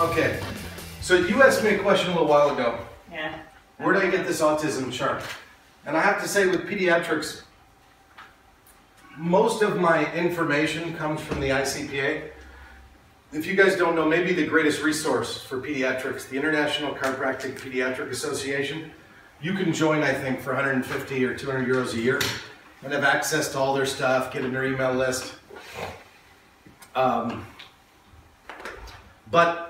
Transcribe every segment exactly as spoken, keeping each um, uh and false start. Okay, so you asked me a question a little while ago. Yeah. Where did I get this autism chart? And I have to say with pediatrics, most of my information comes from the I C P A. If you guys don't know, maybe the greatest resource for pediatrics, the International Chiropractic Pediatric Association. You can join, I think, for one hundred fifty or two hundred euros a year and have access to all their stuff, get in their email list. Um, but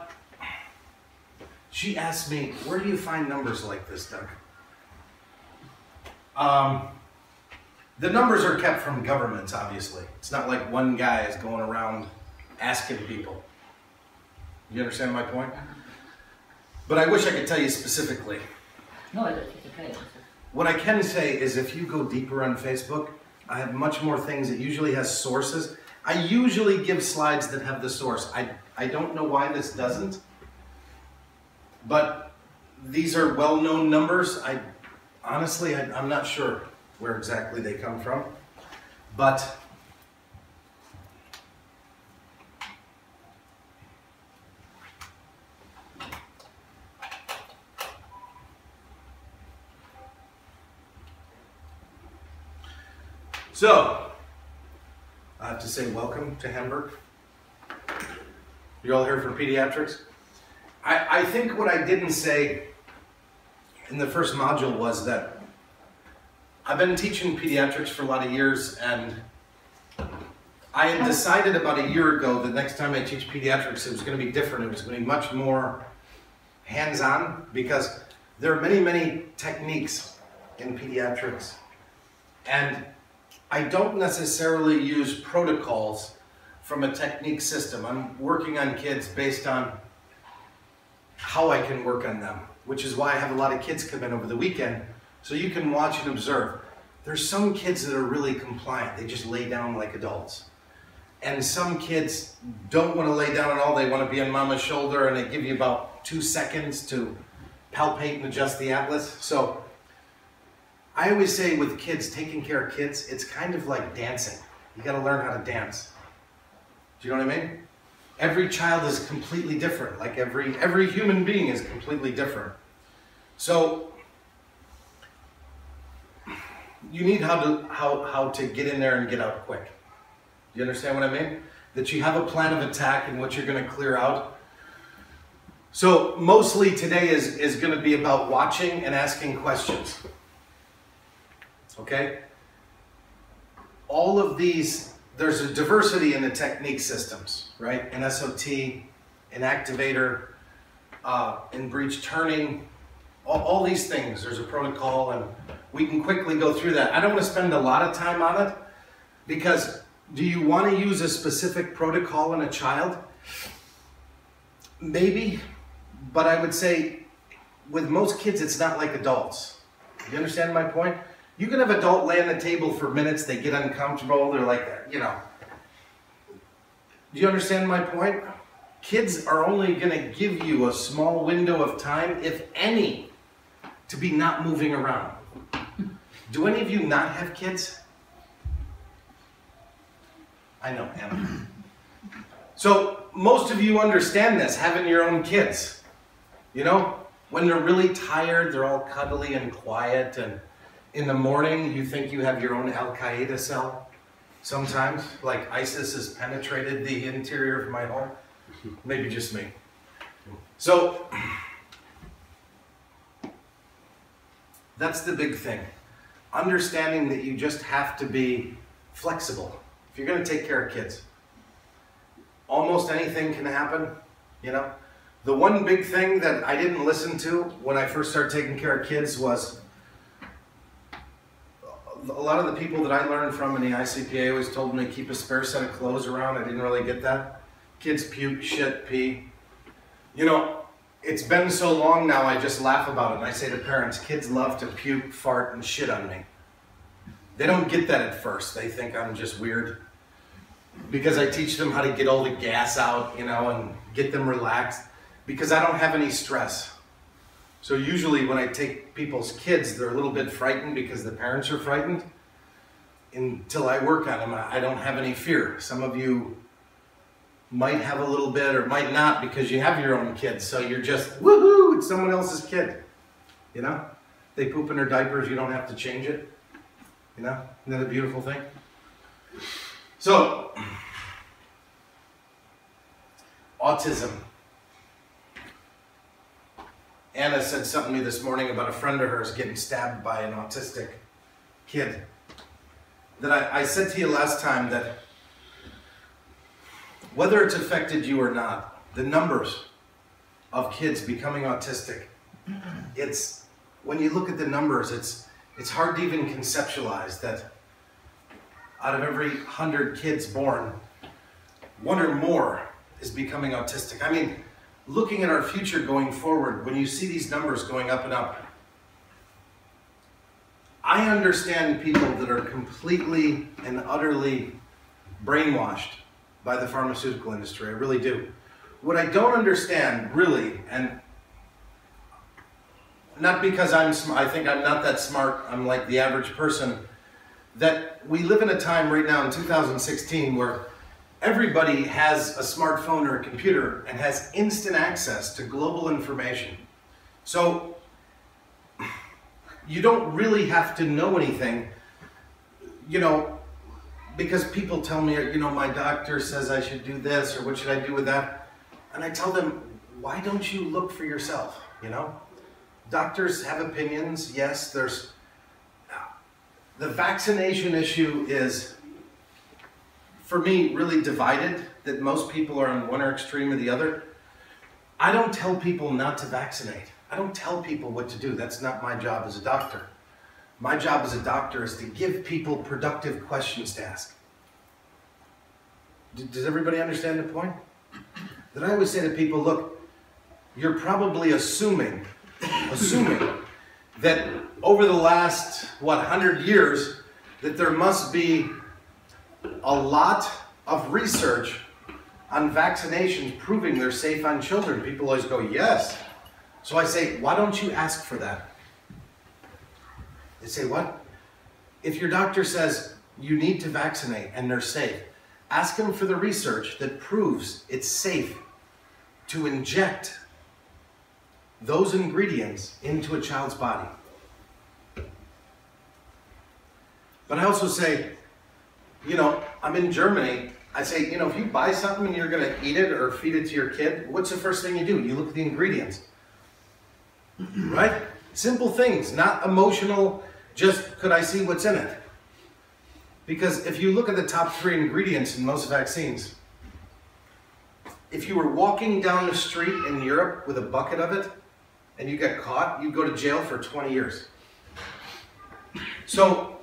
she asked me, where do you find numbers like this, Doug? Um, the numbers are kept from governments, obviously. It's not like one guy is going around asking people. You understand my point? But I wish I could tell you specifically. No, I don't think you can. What I can say is if you go deeper on Facebook, I have much more things. It usually has sources. I usually give slides that have the source. I, I don't know why this doesn't, but these are well-known numbers. I honestly, I, I'm not sure where exactly they come from, but so, I have to say welcome to Hamburg. You all here for pediatrics? I, I think what I didn't say in the first module was that I've been teaching pediatrics for a lot of years, and I had decided about a year ago that next time I teach pediatrics it was going to be different. It was going to be much more hands-on because there are many, many techniques in pediatrics. And I don't necessarily use protocols from a technique system. I'm working on kids based on how I can work on them, which is why I have a lot of kids come in over the weekend, so you can watch and observe. There's some kids that are really compliant. They just lay down like adults. And some kids don't want to lay down at all. They want to be on mama's shoulder, and they give you about two seconds to palpate and adjust the atlas. So I always say with kids, taking care of kids, it's kind of like dancing. You gotta learn how to dance. Do you know what I mean? Every child is completely different. Like every, every human being is completely different. So you need how to, how, how to get in there and get out quick. Do you understand what I mean? That you have a plan of attack and what you're gonna clear out. So mostly today is, is gonna be about watching and asking questions. Okay, all of these, there's a diversity in the technique systems, right? In S O T, in activator, uh, in breech turning, all, all these things, there's a protocol, and we can quickly go through that. I don't want to spend a lot of time on it because do you want to use a specific protocol in a child? Maybe, but I would say with most kids, it's not like adults. You understand my point? You can have an adult lay on the table for minutes, they get uncomfortable, they're like, you know. Do you understand my point? Kids are only gonna give you a small window of time, if any, to be not moving around. Do any of you not have kids? I know, Anna. So most of you understand this, having your own kids. You know, when they're really tired, they're all cuddly and quiet, and in the morning, you think you have your own Al-Qaeda cell. Sometimes, like ISIS has penetrated the interior of my home. Maybe just me. So, that's the big thing. Understanding that you just have to be flexible. If you're going to take care of kids, almost anything can happen, you know? The one big thing that I didn't listen to when I first started taking care of kids was a lot of the people that I learned from in the I C P A always told me to keep a spare set of clothes around. I didn't really get that. Kids puke, shit, pee. You know, it's been so long now I just laugh about it. And I say to parents, kids love to puke, fart, and shit on me. They don't get that at first. They think I'm just weird. Because I teach them how to get all the gas out, you know, and get them relaxed. Because I don't have any stress. So usually when I take people's kids, they're a little bit frightened because the parents are frightened. Until I work on them, I don't have any fear. Some of you might have a little bit or might not, because you have your own kids, so you're just, woohoo, it's someone else's kid, you know? They poop in their diapers, you don't have to change it, you know? Isn't that a beautiful thing? So, autism. Anna said something to me this morning about a friend of hers getting stabbed by an autistic kid. That I, I said to you last time that whether it's affected you or not, the numbers of kids becoming autistic, it's, when you look at the numbers, it's, it's hard to even conceptualize that out of every hundred kids born, one or more is becoming autistic. I mean, looking at our future going forward, when you see these numbers going up and up, I understand people that are completely and utterly brainwashed by the pharmaceutical industry, I really do. What I don't understand, really, and not because I'm sm- I think I'm not that smart, I'm like the average person, that we live in a time right now in two thousand sixteen where everybody has a smartphone or a computer and has instant access to global information. So you don't really have to know anything, you know, because people tell me, you know, my doctor says I should do this, or what should I do with that? And I tell them, why don't you look for yourself, you know? Doctors have opinions, yes, there's... The vaccination issue is, for me, really divided, that most people are on one extreme or the other. I don't tell people not to vaccinate. I don't tell people what to do. That's not my job as a doctor. My job as a doctor is to give people productive questions to ask. Does everybody understand the point? That I always say to people, look, you're probably assuming, assuming that over the last, what, one hundred years, that there must be a lot of research on vaccinations proving they're safe on children. People always go, yes. So I say, why don't you ask for that? They say, what? If your doctor says you need to vaccinate and they're safe, ask them for the research that proves it's safe to inject those ingredients into a child's body. But I also say, you know, I'm in Germany. I say, you know, if you buy something and you're going to eat it or feed it to your kid, what's the first thing you do? You look at the ingredients, right? Simple things, not emotional, just could I see what's in it? Because if you look at the top three ingredients in most vaccines, if you were walking down the street in Europe with a bucket of it and you get caught, you'd go to jail for twenty years. So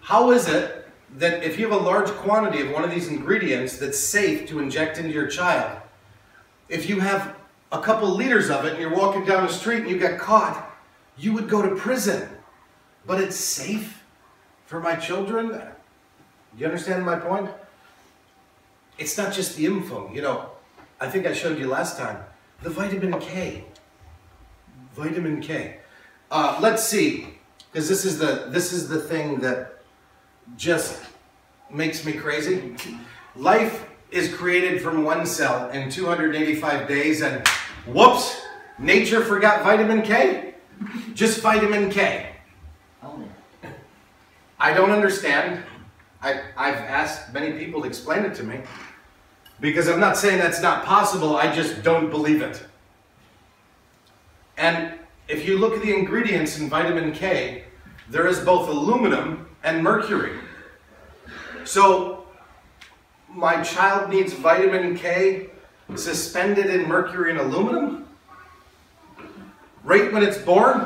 how is it that if you have a large quantity of one of these ingredients that's safe to inject into your child, if you have a couple liters of it and you're walking down the street and you get caught, you would go to prison, but it's safe for my children? You understand my point? It's not just the info, you know, I think I showed you last time, the vitamin K, vitamin K. Uh, let's see, because this is the, this is the thing that just makes me crazy. Life is created from one cell in two hundred eighty-five days, and whoops, nature forgot vitamin K? Just vitamin K. Oh. I don't understand. I, I've asked many people to explain it to me, because I'm not saying that's not possible, I just don't believe it. And if you look at the ingredients in vitamin K, there is both aluminum and mercury. So my child needs vitamin K suspended in mercury and aluminum right when it's born?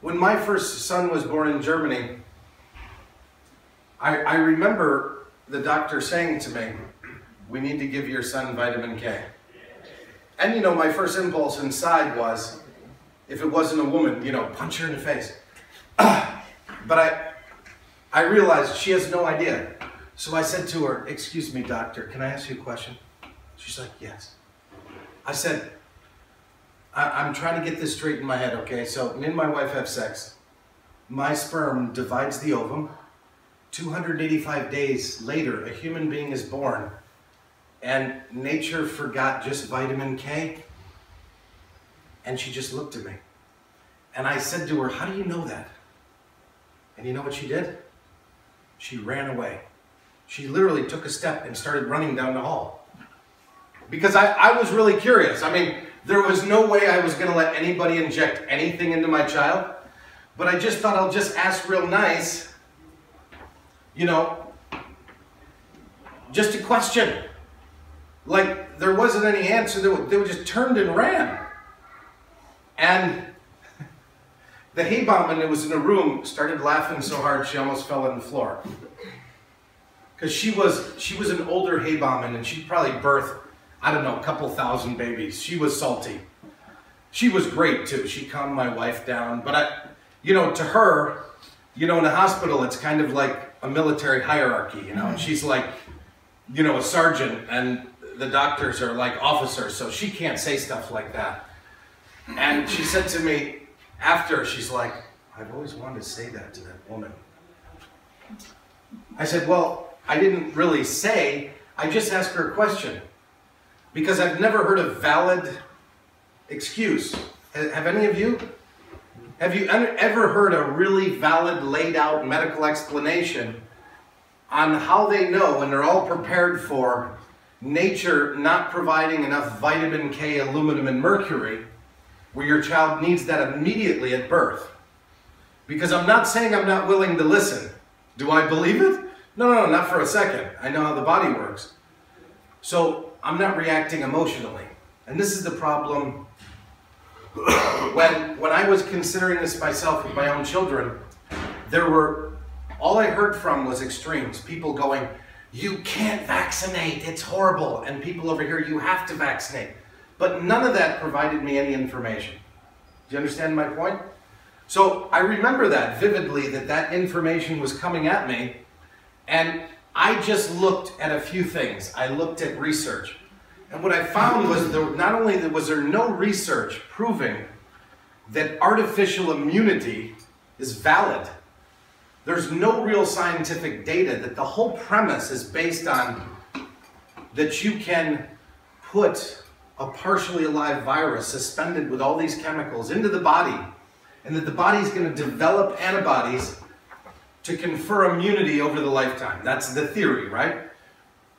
When my first son was born in Germany, I, I remember the doctor saying to me, we need to give your son vitamin K. And you know, my first impulse inside was, if it wasn't a woman, you know, punch her in the face. But I, I realized she has no idea. So I said to her, excuse me, doctor, can I ask you a question? She's like, yes. I said, I I'm trying to get this straight in my head, okay? So me and my wife have sex. My sperm divides the ovum, two hundred eighty-five days later, a human being is born, and nature forgot just vitamin K, and she just looked at me. And I said to her, how do you know that? And you know what she did? She ran away. She literally took a step and started running down the hall. Because I, I was really curious. I mean, there was no way I was gonna let anybody inject anything into my child, but I just thought I'll just ask real nice, you know, just a question. Like, there wasn't any answer. They were, they were just turned and ran. And the Hebamme, who was in a room, started laughing so hard she almost fell on the floor. Because she was, she was an older Hebamme, and she probably birthed, I don't know, a couple thousand babies. She was salty. She was great, too. She calmed my wife down. But, I, you know, to her, you know, in a hospital, it's kind of like a military hierarchy, you know. And she's like, you know, a sergeant, and the doctors are like officers, so she can't say stuff like that. And she said to me, after, she's like, I've always wanted to say that to that woman. I said, well, I didn't really say, I just asked her a question. Because I've never heard a valid excuse. Have any of you? Have you ever heard a really valid, laid out medical explanation on how they know, and they're all prepared for, nature not providing enough vitamin K, aluminum, and mercury, where your child needs that immediately at birth? Because I'm not saying I'm not willing to listen. Do I believe it? No, no, no, not for a second. I know how the body works. So I'm not reacting emotionally. And this is the problem. When, when I was considering this myself with my own children, there were, all I heard from was extremes. People going, you can't vaccinate, it's horrible. And people over here, you have to vaccinate. But none of that provided me any information. Do you understand my point? So I remember that vividly, that that information was coming at me, and I just looked at a few things. I looked at research, and what I found was there, not only was there no research proving that artificial immunity is valid, there's no real scientific data that the whole premise is based on that you can put a partially alive virus suspended with all these chemicals into the body, and that the body's going to develop antibodies to confer immunity over the lifetime. That's the theory, right?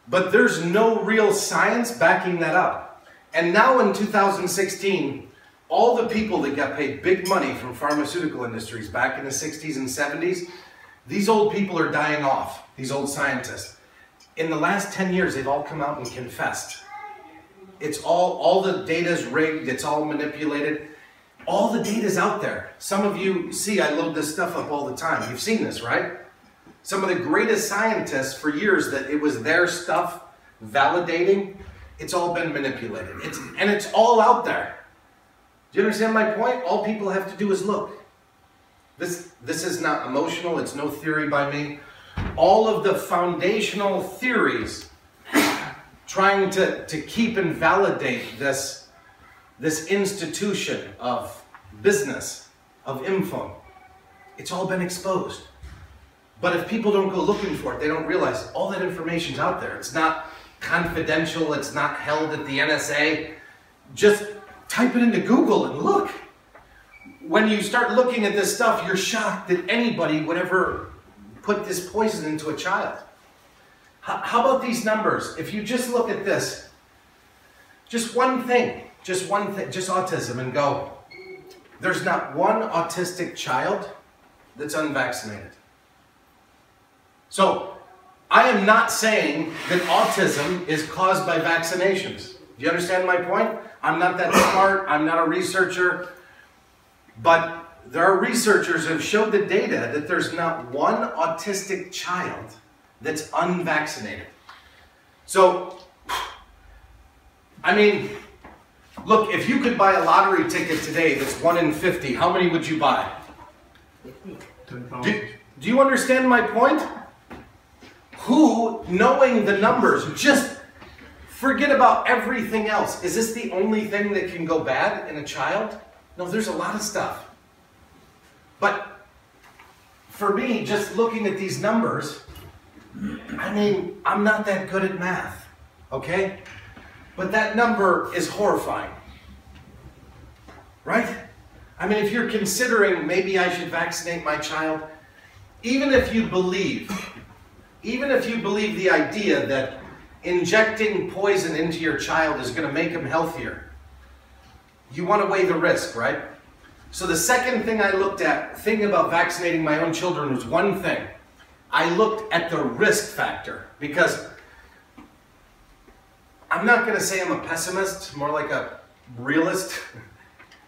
But there's no real science backing that up. And now in two thousand sixteen, all the people that got paid big money from pharmaceutical industries back in the sixties and seventies, these old people are dying off, these old scientists. In the last ten years, they've all come out and confessed. It's all, all the data's rigged, it's all manipulated. All the data's out there. Some of you see, I load this stuff up all the time. You've seen this, right? Some of the greatest scientists for years that it was their stuff validating, it's all been manipulated. It's, and it's all out there. Do you understand my point? All people have to do is look. This, this is not emotional, it's no theory by me. All of the foundational theories trying to, to keep and validate this, this institution of business, of info. It's all been exposed. But if people don't go looking for it, they don't realize all that information's out there. It's not confidential, it's not held at the N S A. Just type it into Google and look. When you start looking at this stuff, you're shocked that anybody would ever put this poison into a child. How about these numbers? If you just look at this, just one thing, just one thing, just autism, and go, there's not one autistic child that's unvaccinated. So I am not saying that autism is caused by vaccinations. Do you understand my point? I'm not that smart, I'm not a researcher, but there are researchers who have showed the data that there's not one autistic child that's unvaccinated. So, I mean, look, if you could buy a lottery ticket today that's one in fifty, how many would you buy? Do, do you understand my point? Who, knowing the numbers, just forget about everything else. Is this the only thing that can go bad in a child? No, there's a lot of stuff. But for me, just looking at these numbers, I mean, I'm not that good at math, okay? But that number is horrifying, right? I mean, if you're considering maybe I should vaccinate my child, even if you believe, even if you believe the idea that injecting poison into your child is going to make them healthier, you want to weigh the risk, right? So the second thing I looked at, thinking about vaccinating my own children, was one thing. I looked at the risk factor, because I'm not going to say I'm a pessimist, more like a realist.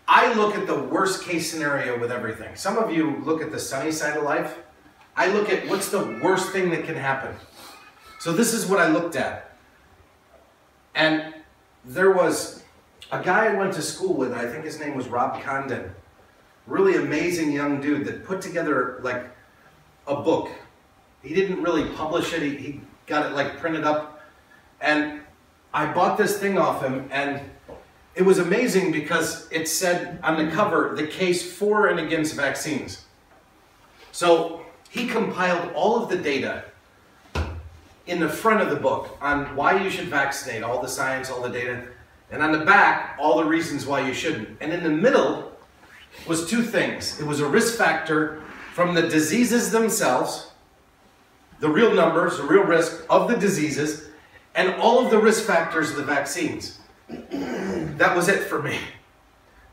I look at the worst case scenario with everything. Some of you look at the sunny side of life. I look at what's the worst thing that can happen. So this is what I looked at. And there was a guy I went to school with, I think his name was Rob Condon. Really amazing young dude that put together like a book. He didn't really publish it, he, he got it like printed up. And I bought this thing off him, and it was amazing because it said on the cover, the case for and against vaccines. So he compiled all of the data in the front of the book on why you should vaccinate, all the science, all the data, and on the back, all the reasons why you shouldn't. And in the middle was two things. It was a risk factor from the diseases themselves, the real numbers, the real risk of the diseases, and all of the risk factors of the vaccines. That was it for me.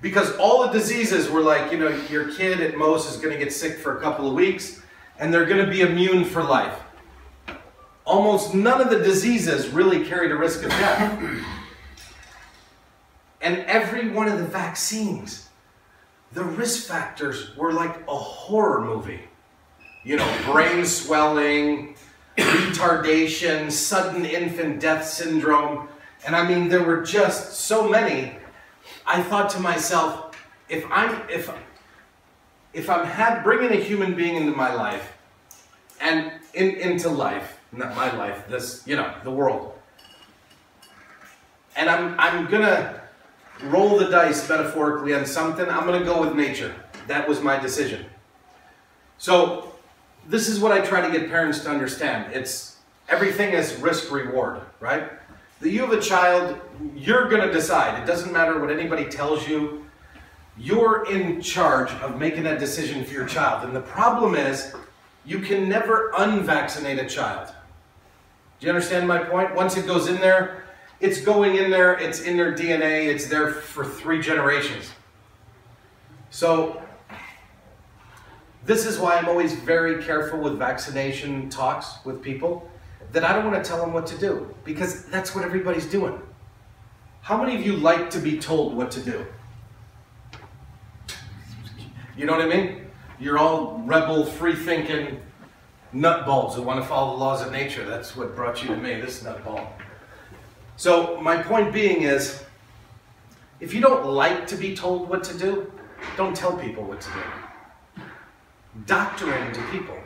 Because all the diseases were like, you know, your kid at most is going to get sick for a couple of weeks, and they're going to be immune for life. Almost none of the diseases really carried a risk of death. And every one of the vaccines, the risk factors were like a horror movie. You know, brain swelling, retardation, sudden infant death syndrome. And I mean, there were just so many. I thought to myself, if I'm, if, if I'm ha- bringing a human being into my life, and in, into life, not my life, this, you know, the world, and I'm, I'm gonna roll the dice metaphorically on something, I'm gonna go with nature. That was my decision. So this is what I try to get parents to understand. It's everything is risk reward, right? That you have a child, you're gonna decide. It doesn't matter what anybody tells you. You're in charge of making that decision for your child. And the problem is, you can never unvaccinate a child. Do you understand my point? Once it goes in there, it's going in there, it's in their D N A, it's there for three generations. So this is why I'm always very careful with vaccination talks with people, that I don't want to tell them what to do, because that's what everybody's doing. How many of you like to be told what to do? You know what I mean? You're all rebel, free-thinking nutballs who want to follow the laws of nature. That's what brought you to me, this nutball. So my point being is, if you don't like to be told what to do, don't tell people what to do. Doctoring to people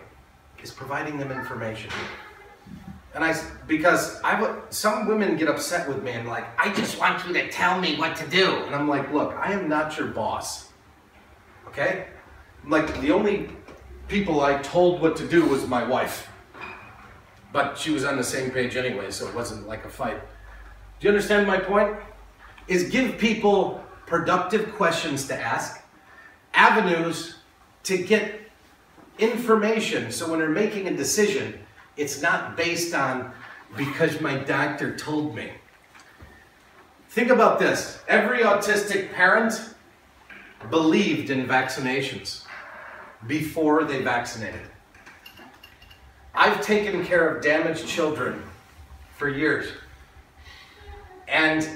is providing them information. And I, because I, some women get upset with me and like, I just want you to tell me what to do. And I'm like, look, I am not your boss, okay? I'm like, the only people I told what to do was my wife. But she was on the same page anyway, so it wasn't like a fight. Do you understand my point? Is give people productive questions to ask, avenues to get information, so when they're making a decision, it's not based on, because my doctor told me. Think about this. Every autistic parent believed in vaccinations before they vaccinated. I've taken care of damaged children for years. And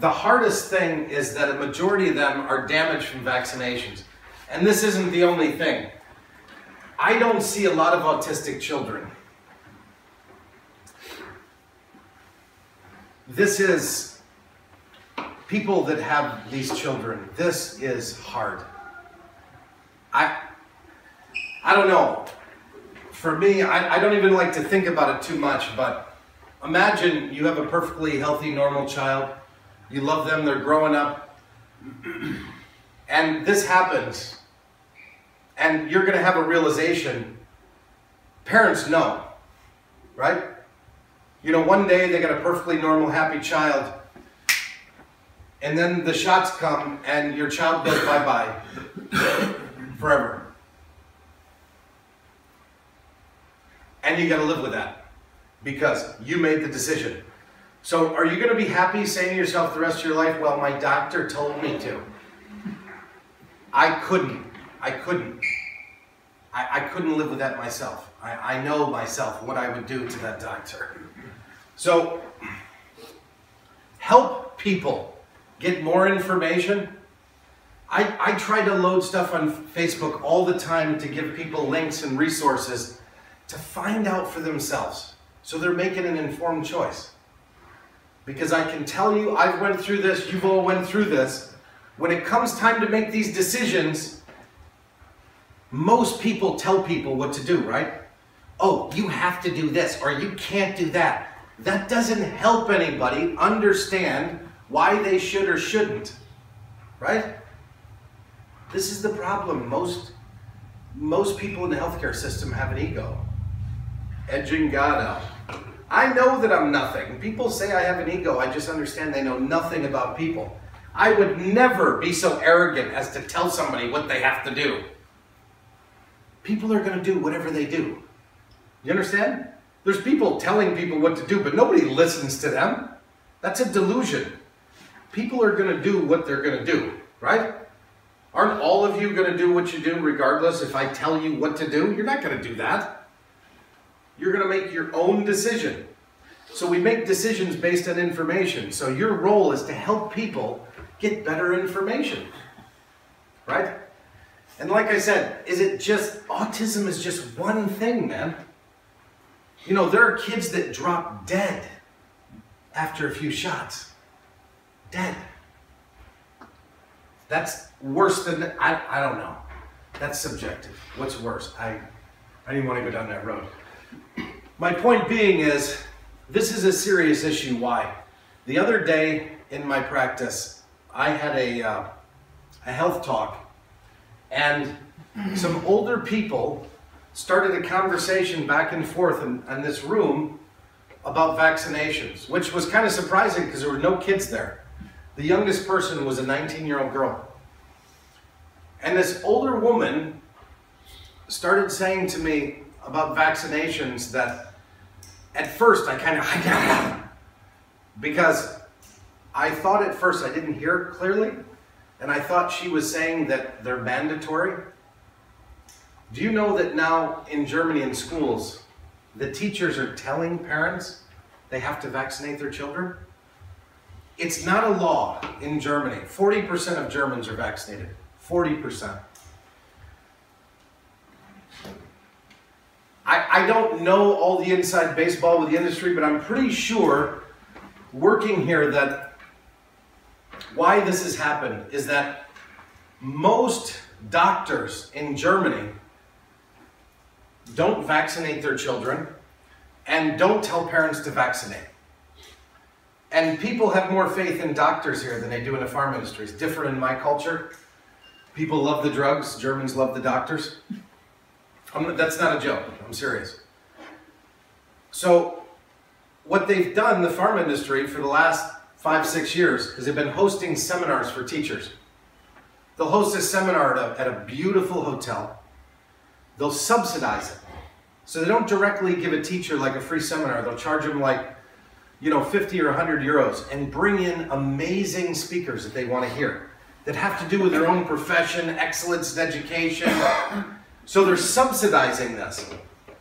the hardest thing is that a majority of them are damaged from vaccinations. And this isn't the only thing. I don't see a lot of autistic children. This is people that have these children. This is hard. I, I don't know. For me, I, I don't even like to think about it too much, but imagine you have a perfectly healthy, normal child. You love them, they're growing up, and this happens. and you're going to have a realization. Parents know, right? You know, one day they got a perfectly normal, happy child, and then the shots come and your child goes bye-bye forever. And you got to live with that because you made the decision. So are you going to be happy saying to yourself the rest of your life, well, my doctor told me to. I couldn't. I couldn't. I, I couldn't live with that myself. I, I know myself what I would do to that doctor. So help people get more information. I, I try to load stuff on Facebook all the time to give people links and resources to find out for themselves so they're making an informed choice. Because I can tell you, I've went through this, you've all went through this. When it comes time to make these decisions, most people tell people what to do, right? Oh, you have to do this, or you can't do that. That doesn't help anybody understand why they should or shouldn't, right? This is the problem. Most, most people in the healthcare system have an ego, edging God out. I know that I'm nothing. People say I have an ego. I just understand they know nothing about people. I would never be so arrogant as to tell somebody what they have to do. People are going to do whatever they do. You understand? There's people telling people what to do, but nobody listens to them. That's a delusion. People are going to do what they're going to do, right? Aren't all of you going to do what you do regardless if I tell you what to do? You're not going to do that. You're going to make your own decision. So we make decisions based on information. So your role is to help people get better information, right? And like I said, is it just, autism is just one thing, man. You know, there are kids that drop dead after a few shots. Dead. That's worse than, I, I don't know. That's subjective. What's worse? I, I didn't want to go down that road. My point being is, this is a serious issue. Why? The other day in my practice, I had a, uh, a health talk, and some older people started a conversation back and forth in, in this room about vaccinations, which was kind of surprising because there were no kids there. The youngest person was a nineteen-year-old girl. And this older woman started saying to me about vaccinations that at first I kind of, because I thought at first I didn't hear clearly, and I thought she was saying that they're mandatory. Do you know that now in Germany in schools, the teachers are telling parents they have to vaccinate their children? It's not a law in Germany. forty percent of Germans are vaccinated, forty percent. I don't know all the inside baseball with the industry, but I'm pretty sure working here that why this has happened is that most doctors in Germany don't vaccinate their children and don't tell parents to vaccinate. And people have more faith in doctors here than they do in the farm industry. It's different in my culture. People love the drugs. Germans love the doctors. I'm, that's not a joke. I'm serious. So what they've done, the farm industry, for the last five, six years, is they've been hosting seminars for teachers. They'll host a seminar at a, at a beautiful hotel. They'll subsidize it. So they don't directly give a teacher like a free seminar. They'll charge them like, you know, fifty or a hundred euros and bring in amazing speakers that they want to hear that have to do with their own profession, excellence in education. So they're subsidizing this,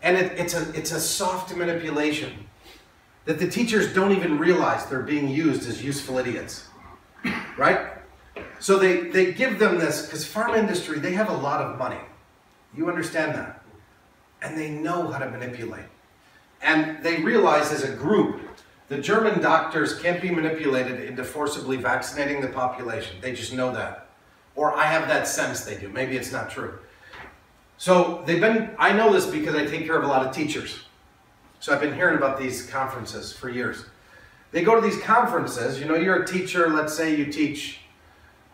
and it, it's, a, it's a soft manipulation that the teachers don't even realize they're being used as useful idiots, right? So they, they give them this, because farm industry, they have a lot of money. You understand that. And they know how to manipulate. And they realize as a group, the German doctors can't be manipulated into forcibly vaccinating the population. They just know that. Or I have that sense they do. Maybe it's not true. So they've been, I know this because I take care of a lot of teachers. So I've been hearing about these conferences for years. They go to these conferences, you know, you're a teacher, let's say you teach,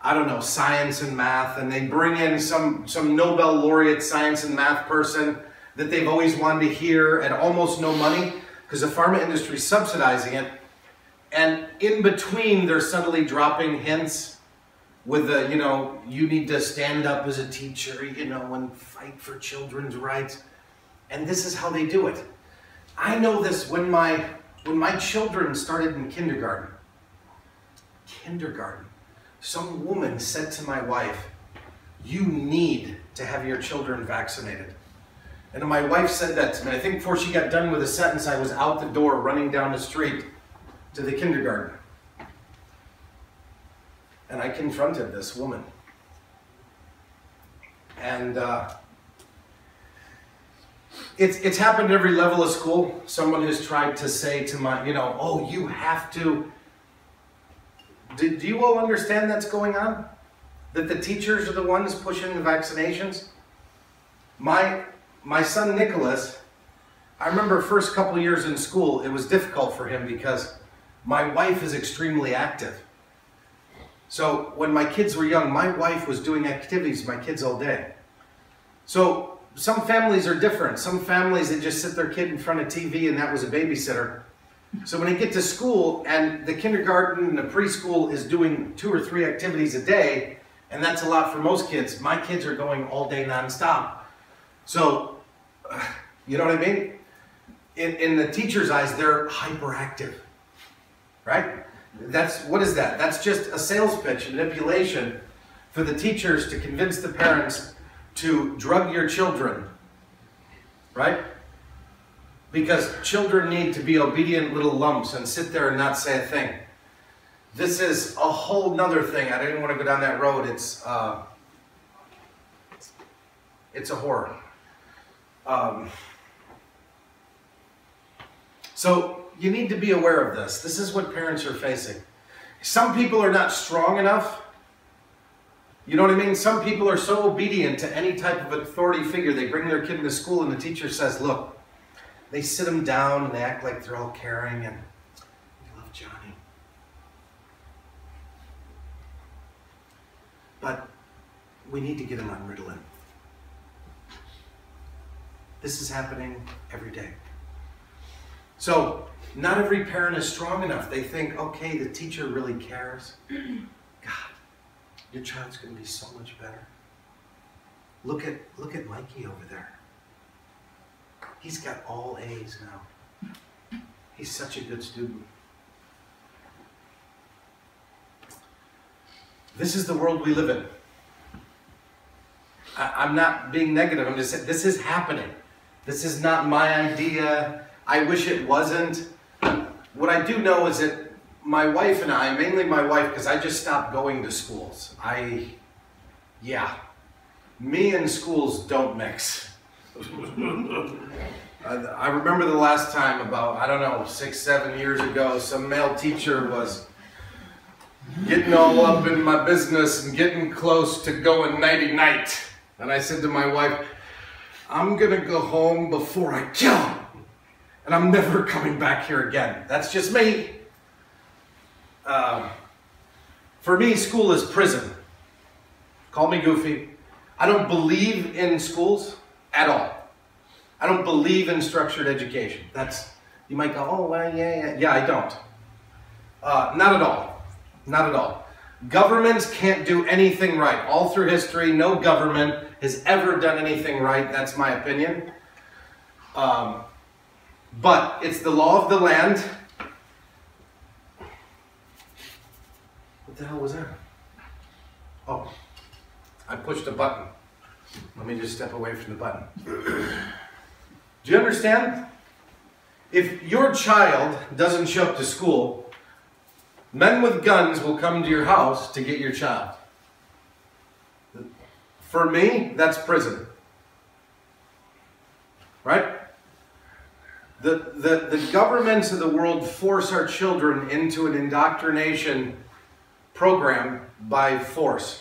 I don't know, science and math, and they bring in some, some Nobel laureate science and math person that they've always wanted to hear at almost no money because the pharma industry is subsidizing it. And in between, they're suddenly dropping hints with the, you know, you need to stand up as a teacher, you know, and fight for children's rights. And this is how they do it. I know this when my, when my children started in kindergarten. Kindergarten. Some woman said to my wife, you need to have your children vaccinated. And my wife said that to me. I think before she got done with the sentence, I was out the door running down the street to the kindergarten. And I confronted this woman. And uh, it's, it's happened at every level of school. Someone has tried to say to my, you know, oh, you have to. Do, do you all understand that's going on? That the teachers are the ones pushing the vaccinations? My, my son Nicholas, I remember first couple years in school, it was difficult for him because my wife is extremely active. So when my kids were young, my wife was doing activities with my kids all day. So some families are different. Some families, they just sit their kid in front of T V and that was a babysitter. So when they get to school and the kindergarten and the preschool is doing two or three activities a day, and that's a lot for most kids. My kids are going all day nonstop. So, you know what I mean? In, in the teacher's eyes, they're hyperactive, right? That's, what is that? That's just a sales pitch, manipulation for the teachers to convince the parents to drug your children, right? Because children need to be obedient little lumps and sit there and not say a thing. This is a whole nother thing. I didn't want to go down that road. It's, uh, it's a horror. Um, so you need to be aware of this. This is what parents are facing. Some people are not strong enough. You know what I mean? Some people are so obedient to any type of authority figure. They bring their kid into school and the teacher says, look, they sit them down and they act like they're all caring and they love Johnny. But we need to get him on Ritalin. This is happening every day. So not every parent is strong enough. They think, okay, the teacher really cares. God, your child's going to be so much better. Look at, look at Mikey over there. He's got all A's now. He's such a good student. This is the world we live in. I, I'm not being negative. I'm just saying this is happening. This is not my idea. I wish it wasn't. What I do know is that my wife and I, mainly my wife, because I just stopped going to schools. I, yeah, me and schools don't mix. I remember the last time, about, I don't know, six, seven years ago, some male teacher was getting all up in my business and getting close to going nighty-night. And I said to my wife, I'm going to go home before I kill him. And I'm never coming back here again. That's just me. Um, for me, school is prison. Call me goofy. I don't believe in schools. At all. I don't believe in structured education. That's, you might go, oh, well, yeah, yeah. Yeah, I don't. Uh, not at all. Not at all. Governments can't do anything right. All through history, no government has ever done anything right. That's my opinion. Um, but it's the law of the land. What the hell was that? Oh, I pushed a button. Let me just step away from the button. Do you understand? If your child doesn't show up to school, men with guns will come to your house to get your child. For me, that's prison. Right? The, the, the governments of the world force our children into an indoctrination program by force.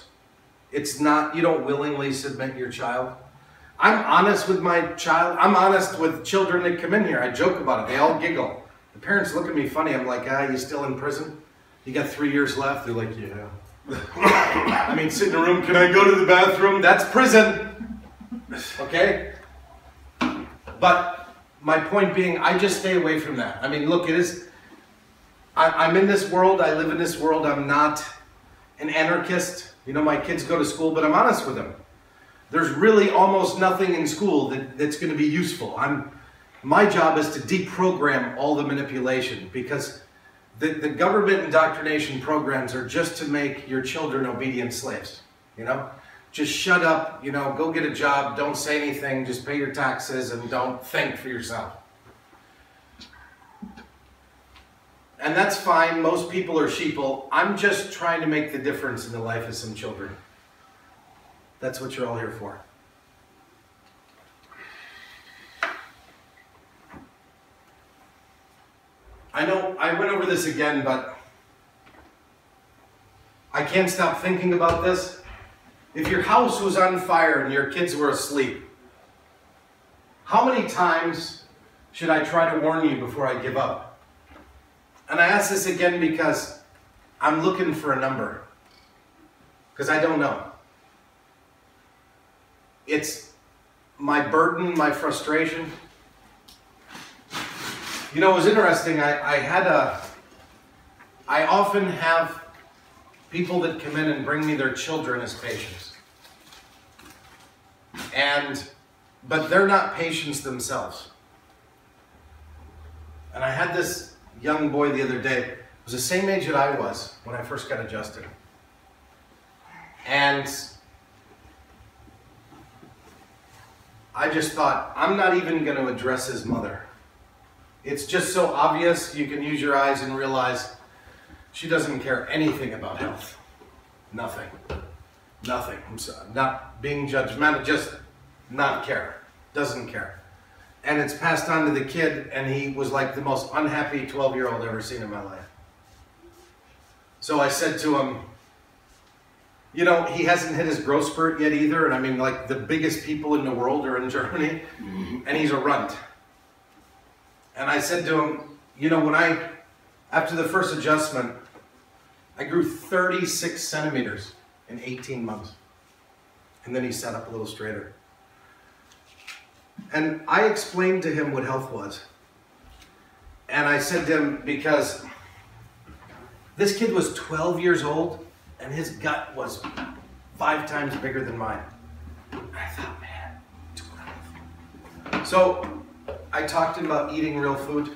It's not, you don't willingly submit your child. I'm honest with my child. I'm honest with children that come in here. I joke about it. They all giggle. The parents look at me funny. I'm like, ah, you still in prison? You got three years left? They're like, yeah. I mean, sit in a room, can I go to the bathroom? That's prison, okay? But my point being, I just stay away from that. I mean, look, it is, I, I'm in this world, I live in this world, I'm not an anarchist. You know, my kids go to school, but I'm honest with them. There's really almost nothing in school that, that's gonna be useful. I'm, my job is to deprogram all the manipulation, because The, the government indoctrination programs are just to make your children obedient slaves, you know? Just shut up, you know, go get a job, don't say anything, just pay your taxes and don't think for yourself. And that's fine, most people are sheeple. I'm just trying to make the difference in the life of some children. That's what you're all here for. I know I went over this again, but I can't stop thinking about this. If your house was on fire and your kids were asleep, how many times should I try to warn you before I give up? And I ask this again because I'm looking for a number, because I don't know. It's my burden, my frustration. You know, it was interesting, I, I had a, I often have people that come in and bring me their children as patients. And, but they're not patients themselves. And I had this young boy the other day, it was the same age that I was when I first got adjusted. And I just thought, I'm not even going to address his mother. It's just so obvious, you can use your eyes and realize she doesn't care anything about health. Nothing. Nothing. I'm sorry. Not being judgmental, just not care. Doesn't care. And it's passed on to the kid, and he was like the most unhappy twelve-year-old I've ever seen in my life. So I said to him, you know, he hasn't hit his growth spurt yet either, and I mean, like, the biggest people in the world are in Germany, and he's a runt. And I said to him, you know, when I, after the first adjustment, I grew thirty-six centimeters in eighteen months. And then he sat up a little straighter. And I explained to him what health was. And I said to him, because this kid was twelve years old and his gut was five times bigger than mine. And I thought, man, twelve. So I talked to him about eating real food,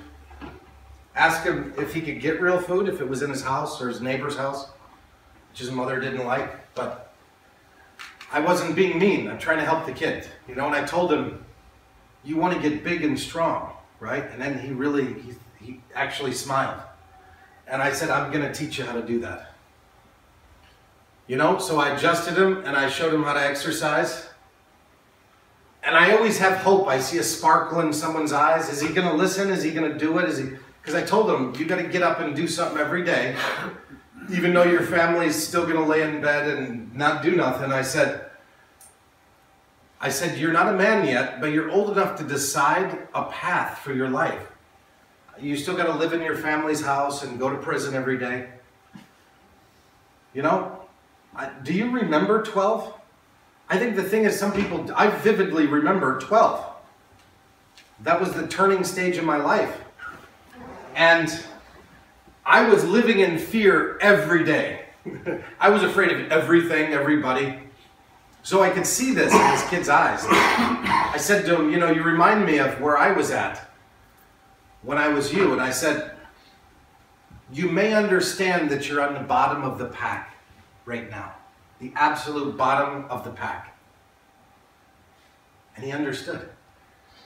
asked him if he could get real food, if it was in his house or his neighbor's house, which his mother didn't like, but I wasn't being mean. I'm trying to help the kid, you know, and I told him, you want to get big and strong, right? And then he really, he, he actually smiled. And I said, I'm going to teach you how to do that. You know, so I adjusted him and I showed him how to exercise. And I always have hope. I see a sparkle in someone's eyes. Is he going to listen? Is he going to do it? Is he? Because I told him, you got to get up and do something every day, even though your family's still going to lay in bed and not do nothing. I said, I said, you're not a man yet, but you're old enough to decide a path for your life. You still got to live in your family's house and go to prison every day. You know, I, do you remember twelve? I think the thing is, some people, I vividly remember twelve. That was the turning stage in my life. And I was living in fear every day. I was afraid of everything, everybody. So I could see this in this kid's eyes. I said to him, you know, you remind me of where I was at when I was you. And I said, you may understand that you're on the bottom of the pack right now. The absolute bottom of the pack. And he understood.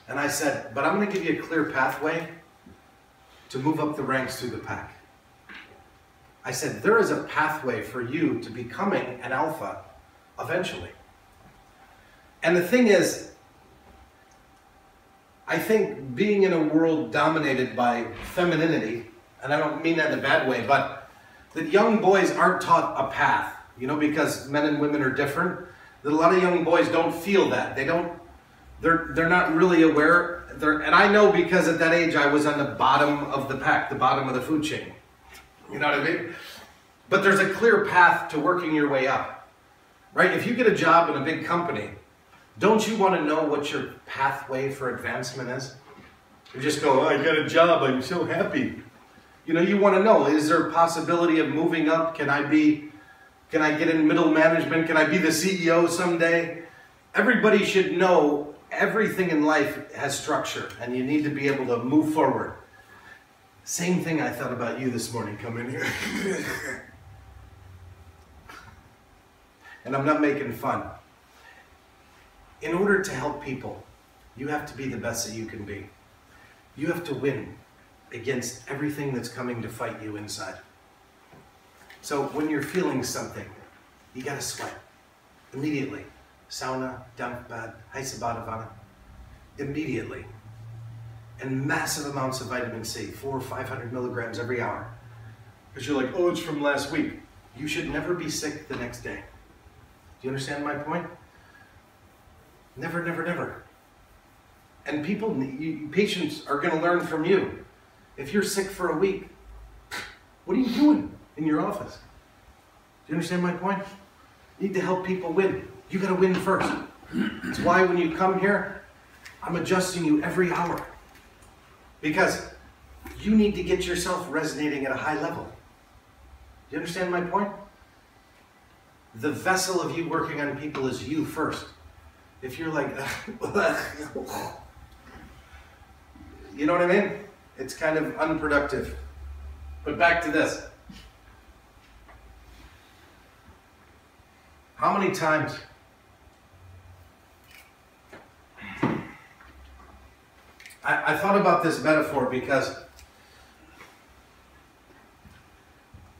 And I said, but I'm going to give you a clear pathway to move up the ranks through the pack. I said, there is a pathway for you to becoming an alpha eventually. And the thing is, I think being in a world dominated by femininity, and I don't mean that in a bad way, but that young boys aren't taught a path. You know, because men and women are different, that a lot of young boys don't feel that. They don't, they're, they're not really aware. They're, and I know because at that age I was on the bottom of the pack, the bottom of the food chain. You know what I mean? But there's a clear path to working your way up, right? If you get a job in a big company, don't you want to know what your pathway for advancement is? You just go, oh, I got a job, I'm so happy. You know, you want to know, is there a possibility of moving up? Can I be, can I get in middle management? Can I be the C E O someday? Everybody should know everything in life has structure and you need to be able to move forward. Same thing I thought about you this morning, come in here. And I'm not making fun. In order to help people, you have to be the best that you can be. You have to win against everything that's coming to fight you inside. So when you're feeling something, you gotta sweat immediately. Sauna, damp bad, heiße Badewanne, immediately. And massive amounts of vitamin C, four or five hundred milligrams every hour. Because you're like, oh, it's from last week. You should never be sick the next day. Do you understand my point? Never, never, never. And people, you, patients are going to learn from you. If you're sick for a week, what are you doing in your office? Do you understand my point? You need to help people win. You got to win first. That's why when you come here, I'm adjusting you every hour. Because you need to get yourself resonating at a high level. Do you understand my point? The vessel of you working on people is you first. If you're like, you know what I mean? It's kind of unproductive. But back to this. How many times I, I thought about this metaphor because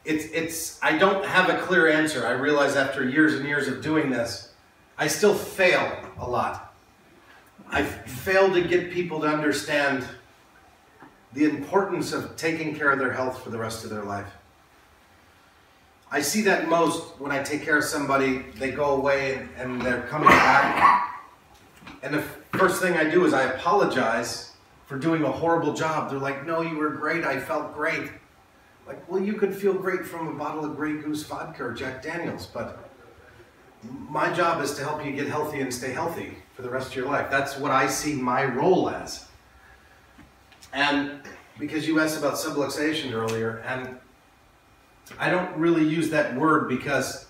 it's, it's, I don't have a clear answer. I realize after years and years of doing this, I still fail a lot. I fail to get people to understand the importance of taking care of their health for the rest of their life. I see that most when I take care of somebody, they go away and they're coming back. And the first thing I do is I apologize for doing a horrible job. They're like, no, you were great, I felt great. Like, well, you could feel great from a bottle of Grey Goose vodka or Jack Daniels, but my job is to help you get healthy and stay healthy for the rest of your life. That's what I see my role as. And because you asked about subluxation earlier, and I don't really use that word because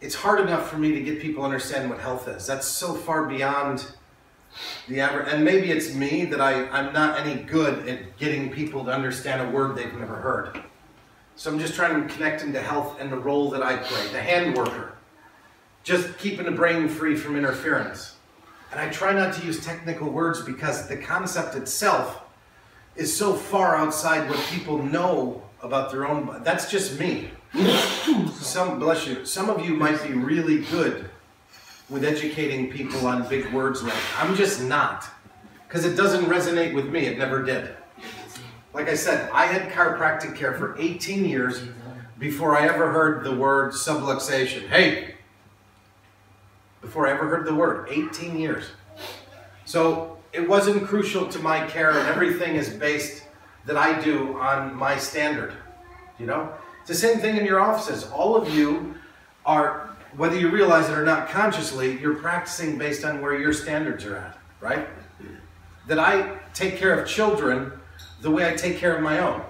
it's hard enough for me to get people to understand what health is. That's so far beyond the average. And maybe it's me that I, I'm not any good at getting people to understand a word they've never heard. So I'm just trying to connect them to health and the role that I play, the hand worker. Just keeping the brain free from interference. And I try not to use technical words because the concept itself is so far outside what people know about their own. That's just me. Some, bless you, some of you might be really good with educating people on big words like, I'm just not. Because it doesn't resonate with me, it never did. Like I said, I had chiropractic care for eighteen years before I ever heard the word subluxation. Hey! Before I ever heard the word, eighteen years. So it wasn't crucial to my care, and everything is based that I do on my standard, you know? It's the same thing in your offices. All of you are, whether you realize it or not consciously, you're practicing based on where your standards are at, right? That I take care of children the way I take care of my own.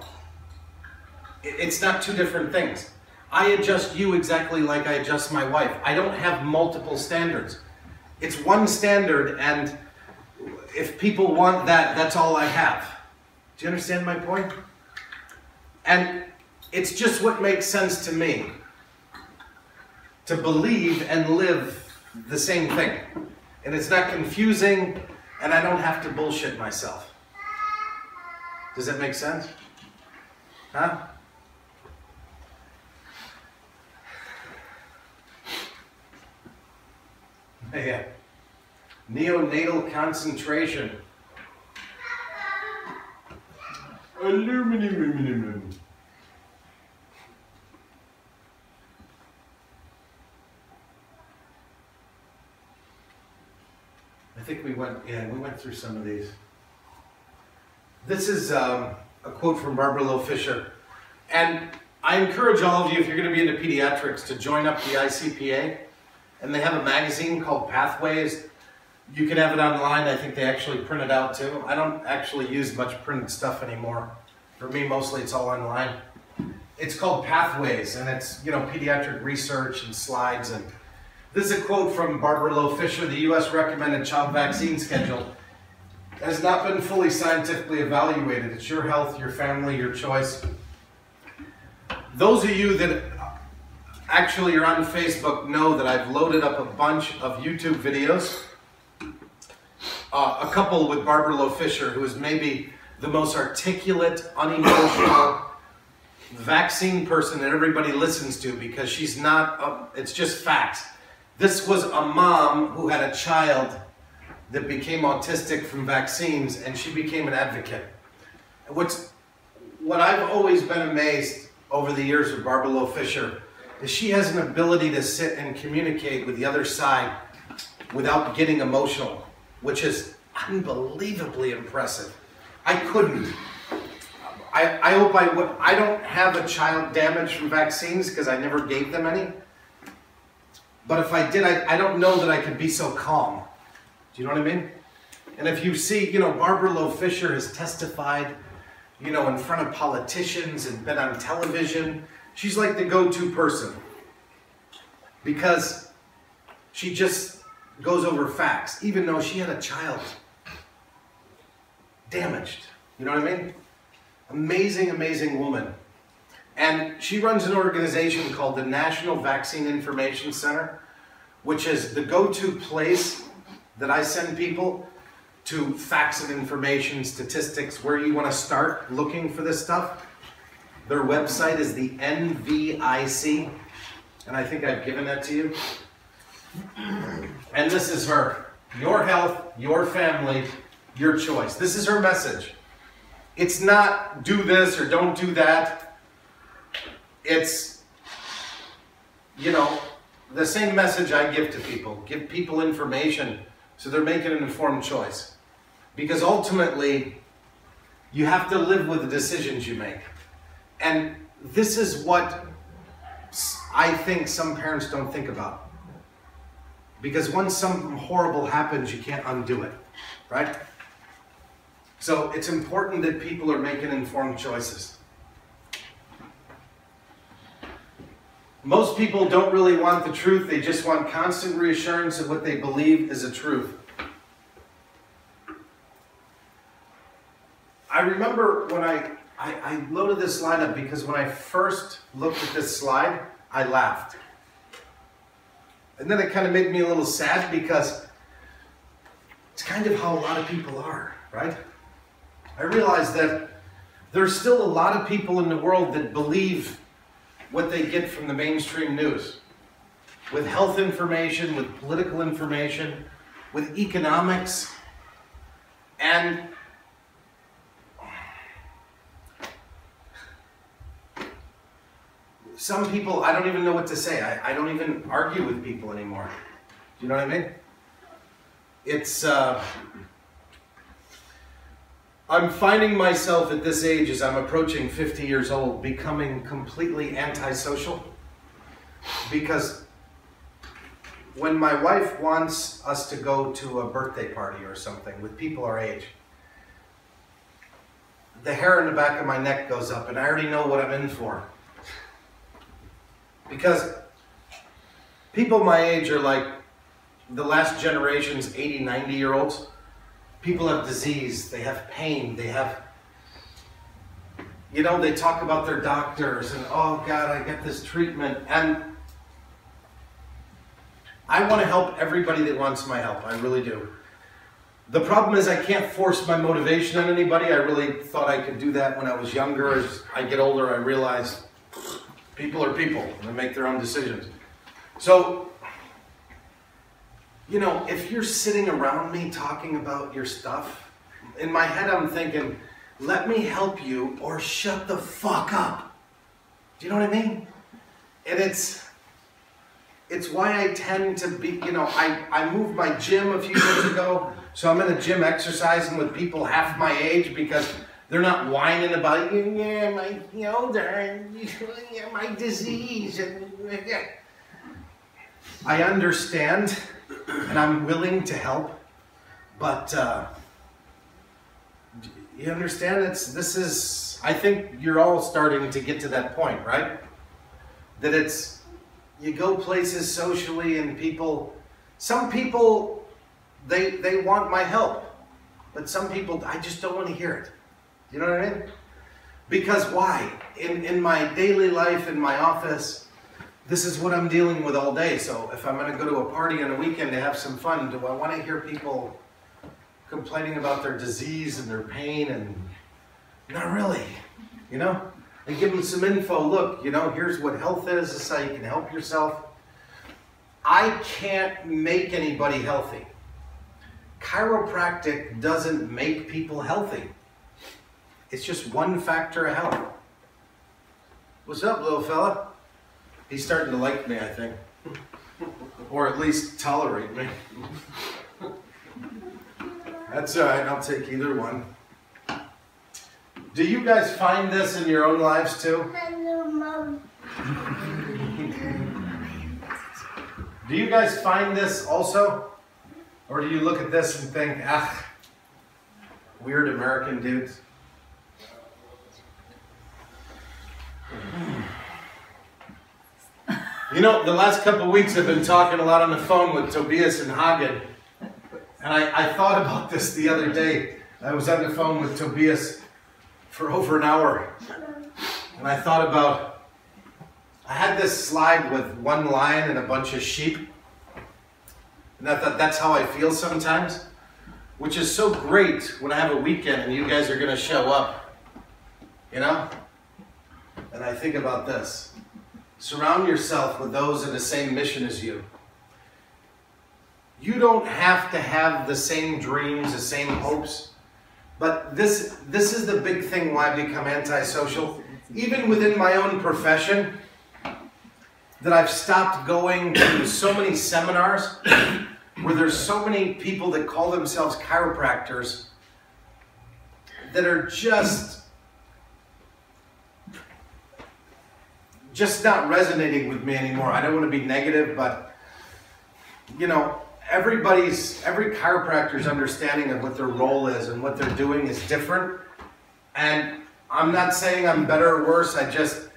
It's not two different things. I adjust you exactly like I adjust my wife. I don't have multiple standards. It's one standard, and if people want that, that's all I have. Do you understand my point? And it's just what makes sense to me to believe and live the same thing. And it's not confusing, and I don't have to bullshit myself. Does that make sense? Huh? Yeah. Neonatal concentration. Aluminum. I think we went, yeah, we went through some of these. This is um, a quote from Barbara Loe Fisher. And I encourage all of you, if you're going to be into pediatrics, to join up the I C P A. And they have a magazine called Pathways. You can have it online. I think they actually print it out too. I don't actually use much printed stuff anymore. For me, mostly it's all online. It's called Pathways, and it's, you know, pediatric research and slides. And this is a quote from Barbara Loe Fisher. The U S recommended child vaccine schedule has not been fully scientifically evaluated. It's your health, your family, your choice. Those of you that actually are on Facebook know that I've loaded up a bunch of YouTube videos. Uh, a couple with Barbara Loe Fisher, who is maybe the most articulate, unemotional vaccine person that everybody listens to, because she's not, a, it's just facts. This was a mom who had a child that became autistic from vaccines, and she became an advocate. What's, what I've always been amazed over the years with Barbara Loe Fisher is she has an ability to sit and communicate with the other side without getting emotional, which is unbelievably impressive. I couldn't. I, I hope I would. I don't have a child damaged from vaccines because I never gave them any. But if I did, I, I don't know that I could be so calm. Do you know what I mean? And if you see, you know, Barbara Loe Fisher has testified, you know, in front of politicians and been on television. She's like the go-to person because she just goes over facts, even though she had a child damaged. You know what I mean? Amazing, amazing woman. And she runs an organization called the National Vaccine Information Center, which is the go-to place that I send people to facts and information, statistics, where you want to start looking for this stuff. Their website is the N V I C, and I think I've given that to you. And this is her. Your health, your family, your choice. This is her message. It's not do this or don't do that. It's, you know, the same message I give to people. Give people information so they're making an informed choice. Because ultimately, you have to live with the decisions you make. And this is what I think some parents don't think about. Because once something horrible happens, you can't undo it, right? So it's important that people are making informed choices. Most people don't really want the truth. They just want constant reassurance of what they believe is a truth. I remember when I, I, I loaded this slide up because when I first looked at this slide, I laughed. And then it kind of made me a little sad because it's kind of how a lot of people are, right? I realized that there's still a lot of people in the world that believe what they get from the mainstream news. With health information, with political information, with economics. And some people, I don't even know what to say. I, I don't even argue with people anymore. Do you know what I mean? It's, uh, I'm finding myself at this age, as I'm approaching fifty years old, becoming completely antisocial. Because when my wife wants us to go to a birthday party or something with people our age, the hair in the back of my neck goes up and I already know what I'm in for. Because people my age are like the last generation's eighty, ninety year olds. People have disease, they have pain, they have, you know, they talk about their doctors and, oh God, I get this treatment. And I want to help everybody that wants my help, I really do. The problem is I can't force my motivation on anybody. I really thought I could do that when I was younger. As I get older, I realize people are people and they make their own decisions. So, you know, if you're sitting around me talking about your stuff, in my head I'm thinking, let me help you or shut the fuck up. Do you know what I mean? And it's it's why I tend to be, you know, I, I moved my gym a few years ago, so I'm in a gym exercising with people half my age because They're not whining about, yeah, my older, and yeah, my disease. And yeah. I understand, and I'm willing to help, but uh, you understand it's, this is, I think you're all starting to get to that point, right? That it's, you go places socially and people, some people, they, they want my help, but some people, I just don't want to hear it. You know what I mean? Because why? In, in my daily life, in my office, this is what I'm dealing with all day. So if I'm going to go to a party on a weekend to have some fun, do I want to hear people complaining about their disease and their pain? And not really, you know? And give them some info. Look, you know, here's what health is. This is how you can help yourself. I can't make anybody healthy. Chiropractic doesn't make people healthy. It's just one factor of health. What's up, little fella? He's starting to like me, I think. Or at least tolerate me. That's all right, I'll take either one. Do you guys find this in your own lives too? Hello, Mom. Do you guys find this also? Or do you look at this and think, ah, weird American dudes? You know, the last couple weeks I've been talking a lot on the phone with Tobias and Hagen. And I, I thought about this the other day. I was on the phone with Tobias for over an hour. And I thought about, I had this slide with one lion and a bunch of sheep. And I thought, that's how I feel sometimes. Which is so great when I have a weekend and you guys are going to show up. You know? And I think about this. Surround yourself with those in the same mission as you. You don't have to have the same dreams, the same hopes, but this, this is the big thing why I become antisocial. Even within my own profession, that I've stopped going to so many seminars where there's so many people that call themselves chiropractors that are just just not resonating with me anymore. I don't want to be negative, but you know, everybody's, every chiropractor's understanding of what their role is and what they're doing is different. And I'm not saying I'm better or worse. I just,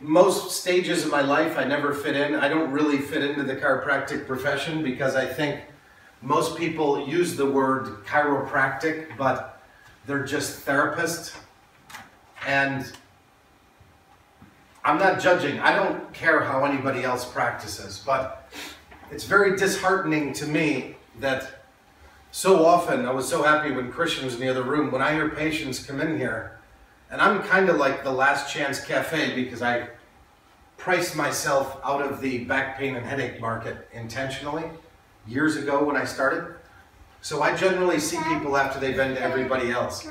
most stages of my life, I never fit in. I don't really fit into the chiropractic profession because I think most people use the word chiropractic, but they're just therapists. And I'm not judging. I don't care how anybody else practices, but it's very disheartening to me that so often, I was so happy when Christian was in the other room, when I hear patients come in here, and I'm kind of like the Last Chance Cafe because I priced myself out of the back pain and headache market intentionally years ago when I started. So I generally see people after they've been to everybody else.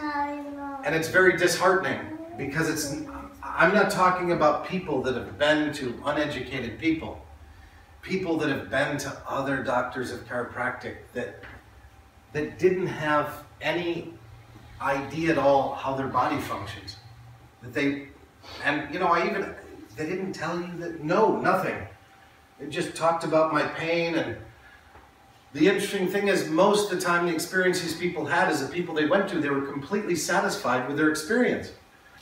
And it's very disheartening because it's, I'm not talking about people that have been to uneducated people, people that have been to other doctors of chiropractic that, that didn't have any idea at all how their body functions. That they, and you know, I even, they didn't tell you that, no, nothing. They just talked about my pain. And the interesting thing is most of the time the experiences people had is the people they went to, they were completely satisfied with their experience.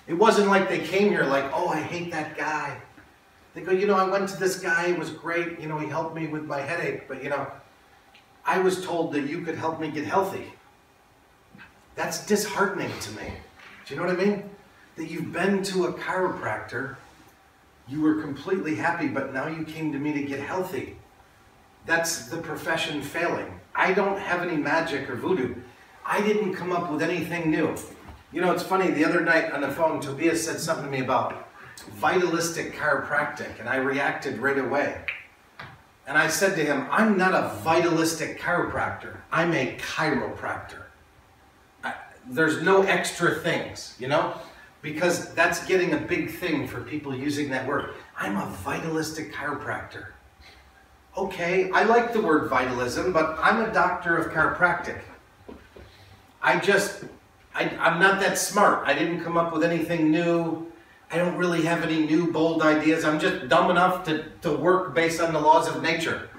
It wasn't like they came here like, oh, I hate that guy. They go, you know, I went to this guy, it was great, you know, he helped me with my headache, but you know, I was told that you could help me get healthy. That's disheartening to me. Do you know what I mean? That you've been to a chiropractor, you were completely happy, but now you came to me to get healthy. That's the profession failing. I don't have any magic or voodoo. I didn't come up with anything new. You know, it's funny, the other night on the phone, Tobias said something to me about vitalistic chiropractic, and I reacted right away. And I said to him, I'm not a vitalistic chiropractor, I'm a chiropractor. I, there's no extra things, you know, because that's getting a big thing for people using that word. I'm a vitalistic chiropractor. Okay, I like the word vitalism, but I'm a doctor of chiropractic. I just... I, I'm not that smart. I didn't come up with anything new. I don't really have any new bold ideas. I'm just dumb enough to, to work based on the laws of nature.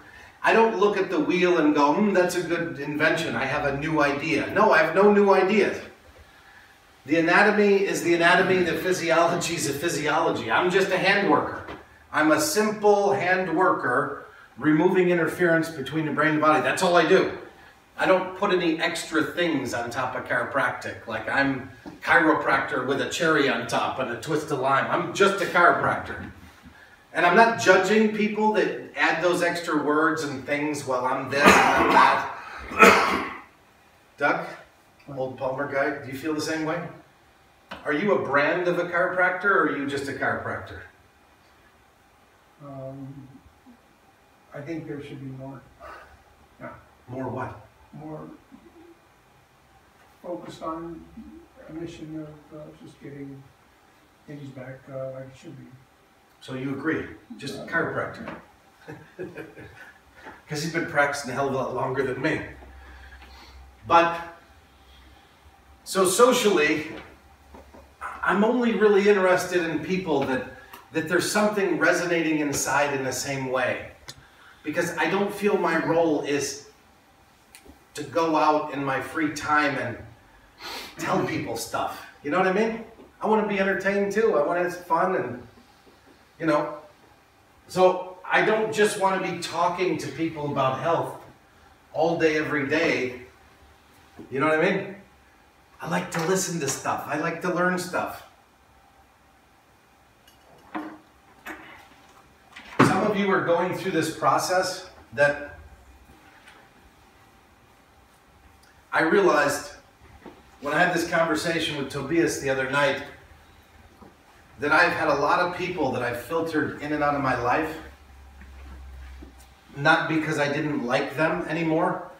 I don't look at the wheel and go, hmm, that's a good invention. I have a new idea. No, I have no new ideas. The anatomy is the anatomy, the physiology is the physiology. I'm just a hand worker. I'm a simple hand worker removing interference between the brain and body. That's all I do. I don't put any extra things on top of chiropractic. Like I'm chiropractor with a cherry on top and a twist of lime. I'm just a chiropractor. And I'm not judging people that add those extra words and things. Well, I'm this and I'm that. Doug, old Palmer guy, do you feel the same way? Are you a brand of a chiropractor or are you just a chiropractor? Um, I think there should be more. Yeah. More what? More focused on a mission of uh, just getting things back uh, like it should be. So you agree, just uh, chiropractor. Because he's been practicing a hell of a lot longer than me. But, so socially, I'm only really interested in people that, that there's something resonating inside in the same way. Because I don't feel my role is to go out in my free time and tell people stuff. You know what I mean? I want to be entertained too. I want to have fun and, you know. So I don't just want to be talking to people about health all day, every day. You know what I mean? I like to listen to stuff. I like to learn stuff. Some of you are going through this process that I realized when I had this conversation with Tobias the other night that I've had a lot of people that I've filtered in and out of my life, not because I didn't like them anymore,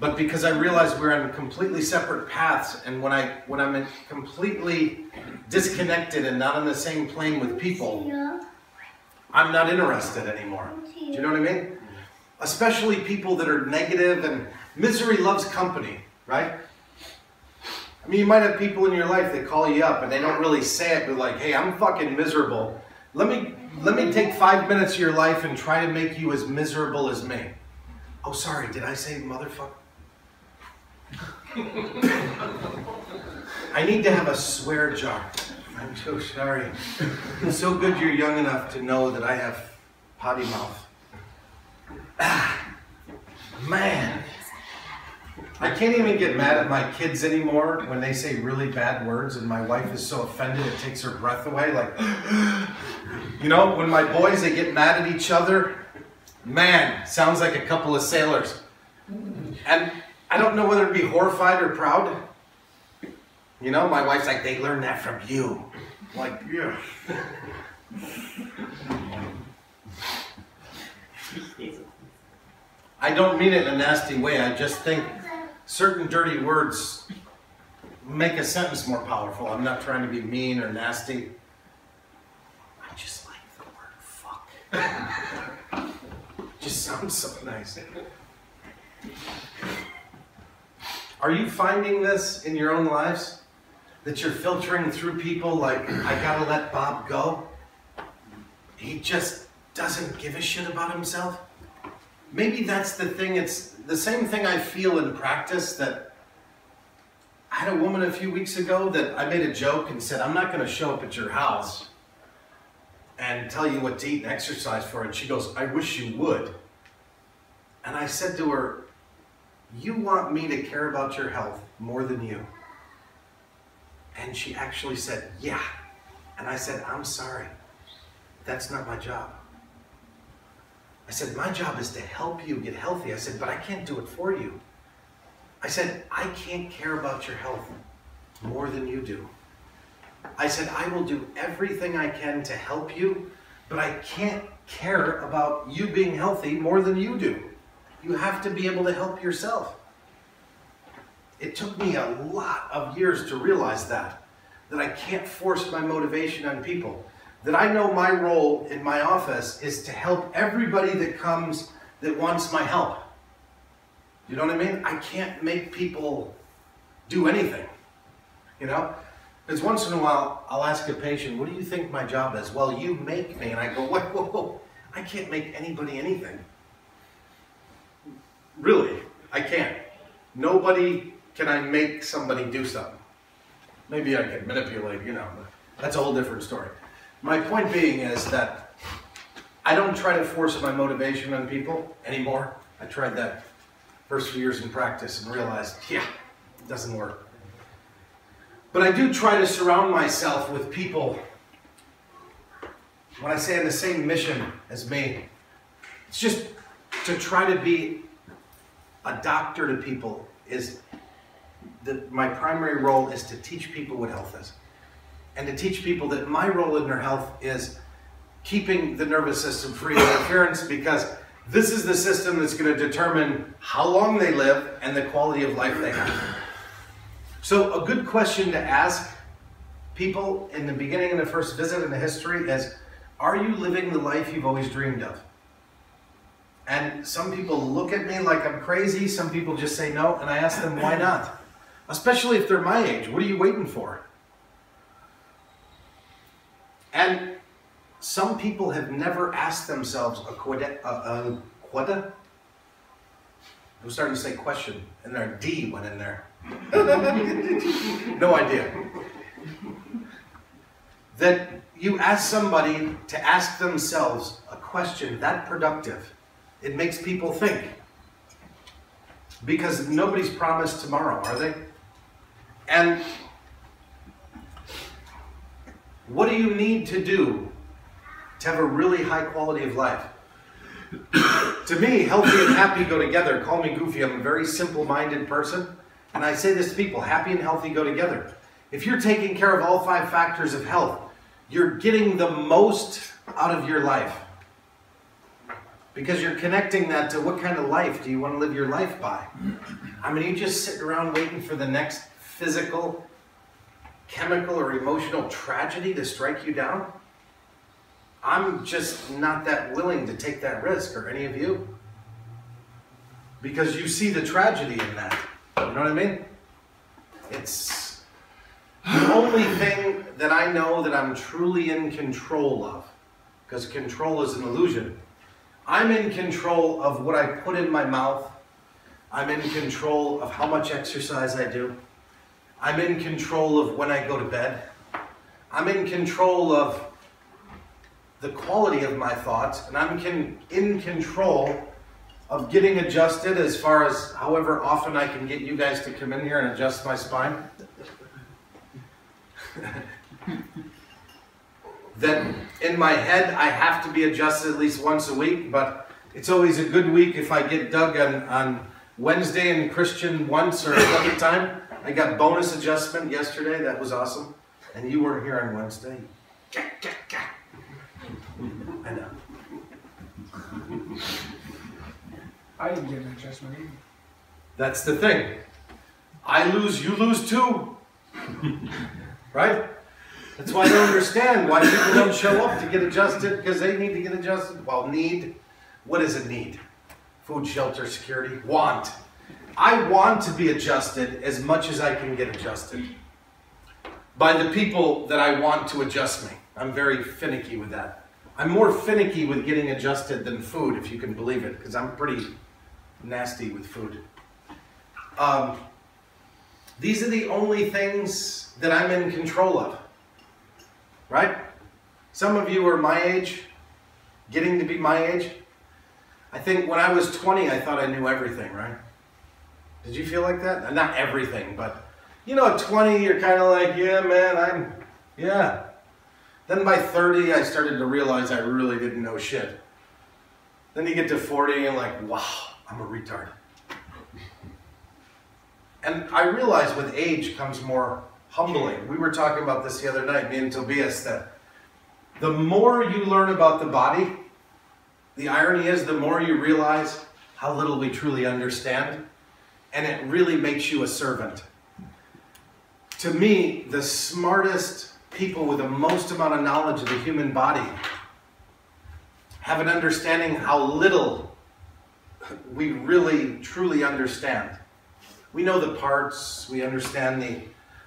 but because I realized we're on completely separate paths, and when, I, when I'm completely disconnected and not on the same plane with people, I'm not interested anymore. Do you know what I mean? Especially people that are negative, and misery loves company, right? I mean, you might have people in your life that call you up and they don't really say it, but like, hey, I'm fucking miserable. Let me, let me take five minutes of your life and try to make you as miserable as me. Oh, sorry, did I say motherfucker? I need to have a swear jar. I'm so sorry. It's so good you're young enough to know that I have potty mouth. Ah, man. I can't even get mad at my kids anymore when they say really bad words, and my wife is so offended it takes her breath away. Like, you know, when my boys, they get mad at each other, man, sounds like a couple of sailors. And I don't know whether to be horrified or proud. You know, my wife's like, they learned that from you. I'm like, yeah. I don't mean it in a nasty way. I just think certain dirty words make a sentence more powerful. I'm not trying to be mean or nasty. I just like the word fuck. It just sounds so nice. Are you finding this in your own lives? That you're filtering through people like, I gotta let Bob go? He just doesn't give a shit about himself? Maybe that's the thing. It's the same thing I feel in practice. That I had a woman a few weeks ago that I made a joke and said, I'm not going to show up at your house and tell you what to eat and exercise for. And she goes, I wish you would. And I said to her, you want me to care about your health more than you? And she actually said, yeah. And I said, I'm sorry. That's not my job. I said, my job is to help you get healthy. I said, but I can't do it for you. I said, I can't care about your health more than you do. I said, I will do everything I can to help you, but I can't care about you being healthy more than you do. You have to be able to help yourself. It took me a lot of years to realize that, that I can't force my motivation on people. That I know my role in my office is to help everybody that comes that wants my help. You know what I mean? I can't make people do anything. you know? Because once in a while, I'll ask a patient, what do you think my job is? Well, you make me. And I go, whoa, whoa, whoa. I can't make anybody anything. Really, I can't. Nobody can I make somebody do something. Maybe I can manipulate, you know, but that's a whole different story. My point being is that I don't try to force my motivation on people anymore. I tried that first few years in practice and realized, yeah, it doesn't work. But I do try to surround myself with people, when I say on the same mission as me, it's just to try to be a doctor to people is, the, my primary role is to teach people what health is. And to teach people that my role in their health is keeping the nervous system free of interference, because this is the system that's going to determine how long they live and the quality of life they have. So a good question to ask people in the beginning of the first visit in the history is, are you living the life you've always dreamed of? And some people look at me like I'm crazy, some people just say no, and I ask them why not? Especially if they're my age, what are you waiting for? And some people have never asked themselves a quada, a, a quada? I'm starting to say question, and their D went in there. No idea. That you ask somebody to ask themselves a question that productive, it makes people think. Because nobody's promised tomorrow, are they? And what do you need to do to have a really high quality of life? To me, healthy and happy go together. Call me goofy, I'm a very simple-minded person. And I say this to people, happy and healthy go together. If you're taking care of all five factors of health, you're getting the most out of your life. Because you're connecting that to what kind of life do you want to live your life by. I mean, you just sit around waiting for the next physical, chemical, or emotional tragedy to strike you down. I'm just not that willing to take that risk, or any of you. Because you see the tragedy in that. You know what I mean? It's the only thing that I know that I'm truly in control of, because control is an illusion. I'm in control of what I put in my mouth. I'm in control of how much exercise I do. I'm in control of when I go to bed. I'm in control of the quality of my thoughts, and I'm can, in control of getting adjusted as far as however often I can get you guys to come in here and adjust my spine. That in my head, I have to be adjusted at least once a week, but it's always a good week if I get Doug on, on Wednesday and Christian once or another time. I got bonus adjustment yesterday, that was awesome. And you weren't here on Wednesday. I know. I didn't get an adjustment either. That's the thing. I lose, you lose too. Right? That's why I don't understand why people don't show up to get adjusted, because they need to get adjusted. Well, need. What is a need? Food, shelter, security. Want. I want to be adjusted as much as I can get adjusted by the people that I want to adjust me. I'm very finicky with that. I'm more finicky with getting adjusted than food, if you can believe it, because I'm pretty nasty with food. Um, these are the only things that I'm in control of, right? Some of you are my age, getting to be my age. I think when I was twenty, I thought I knew everything, right? Did you feel like that? Not everything, but you know, at twenty, you're kind of like, yeah, man, I'm, yeah. Then by thirty, I started to realize I really didn't know shit. Then you get to forty and like, wow, I'm a retard. And I realize with age comes more humbling. We were talking about this the other night, me and Tobias, that the more you learn about the body, the irony is the more you realize how little we truly understand. And it really makes you a servant. To me, the smartest people with the most amount of knowledge of the human body have an understanding how little we really, truly understand. We know the parts, we understand the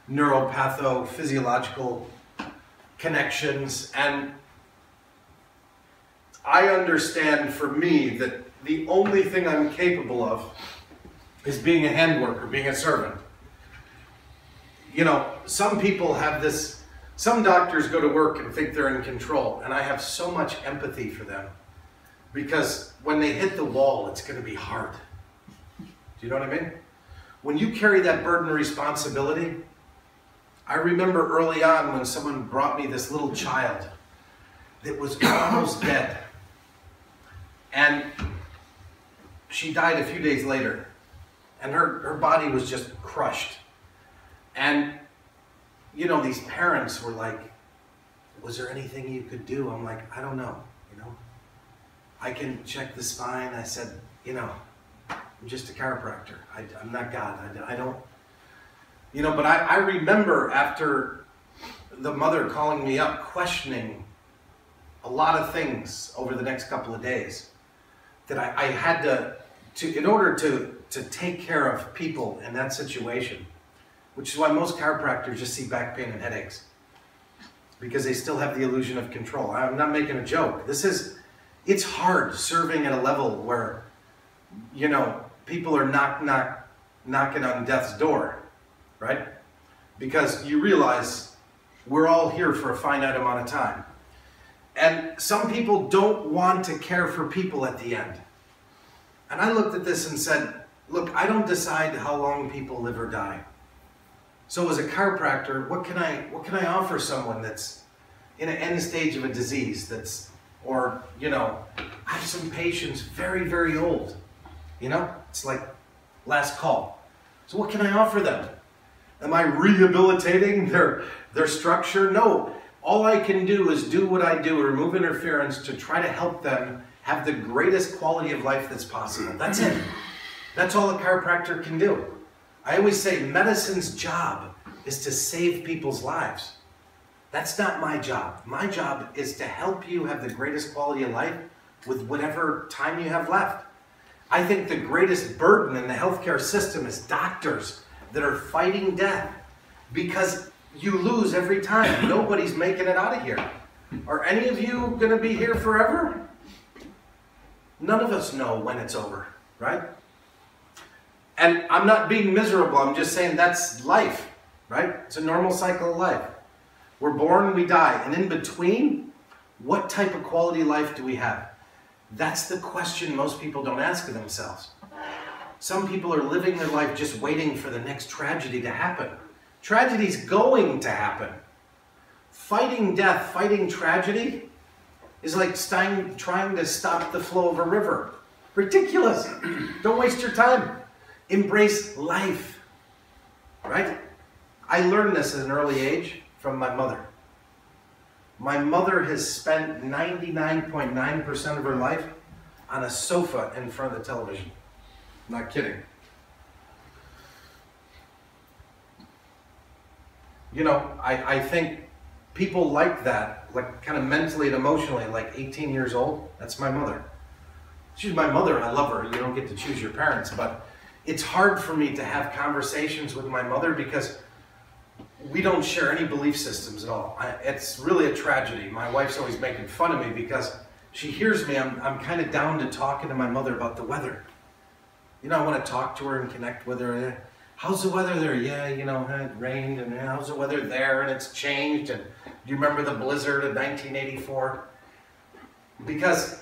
neuropathophysiological connections. And I understand for me that the only thing I'm capable of is being a hand worker, being a servant. You know, some people have this, some doctors go to work and think they're in control, and I have so much empathy for them, because when they hit the wall, it's gonna be hard. Do you know what I mean? When you carry that burden of responsibility, I remember early on when someone brought me this little child that was almost dead, and she died a few days later, and her, her body was just crushed. And, you know, these parents were like, was there anything you could do? I'm like, I don't know, you know? I can check the spine. I said, you know, I'm just a chiropractor. I, I'm not God. I, I don't, you know, but I, I remember after the mother calling me up, questioning a lot of things over the next couple of days that I, I had to, to, in order to, to take care of people in that situation, which is why most chiropractors just see back pain and headaches, because they still have the illusion of control. I'm not making a joke. This is, it's hard serving at a level where, you know, people are knock, knock, knocking on death's door, right? Because you realize we're all here for a finite amount of time. And some people don't want to care for people at the end. And I looked at this and said, look, I don't decide how long people live or die. So as a chiropractor, what can I, what can I offer someone that's in an end stage of a disease that's, or, you know, I have some patients very, very old, you know? It's like last call. So what can I offer them? Am I rehabilitating their, their structure? No. All I can do is do what I do, remove interference to try to help them have the greatest quality of life that's possible. That's it. That's all a chiropractor can do. I always say medicine's job is to save people's lives. That's not my job. My job is to help you have the greatest quality of life with whatever time you have left. I think the greatest burden in the healthcare system is doctors that are fighting death, because you lose every time. Nobody's making it out of here. Are any of you gonna be here forever? None of us know when it's over, right? And I'm not being miserable, I'm just saying that's life, right? It's a normal cycle of life. We're born, we die, and in between, what type of quality of life do we have? That's the question most people don't ask themselves. Some people are living their life just waiting for the next tragedy to happen. Tragedy's going to happen. Fighting death, fighting tragedy is like trying to stop the flow of a river. Ridiculous. Don't waste your time. Embrace life, right? I learned this at an early age from my mother. My mother has spent ninety-nine point nine percent of her life on a sofa in front of the television. Not kidding. You know, I, I think people like that, like kind of mentally and emotionally, like eighteen years old, that's my mother. She's my mother, I love her. You don't get to choose your parents, but it's hard for me to have conversations with my mother because we don't share any belief systems at all. I, it's really a tragedy. My wife's always making fun of me because she hears me, I'm, I'm kind of down to talking to my mother about the weather. You know, I want to talk to her and connect with her. How's the weather there? Yeah, you know, it rained, and how's the weather there, and it's changed, and do you remember the blizzard of nineteen eighty-four? Because,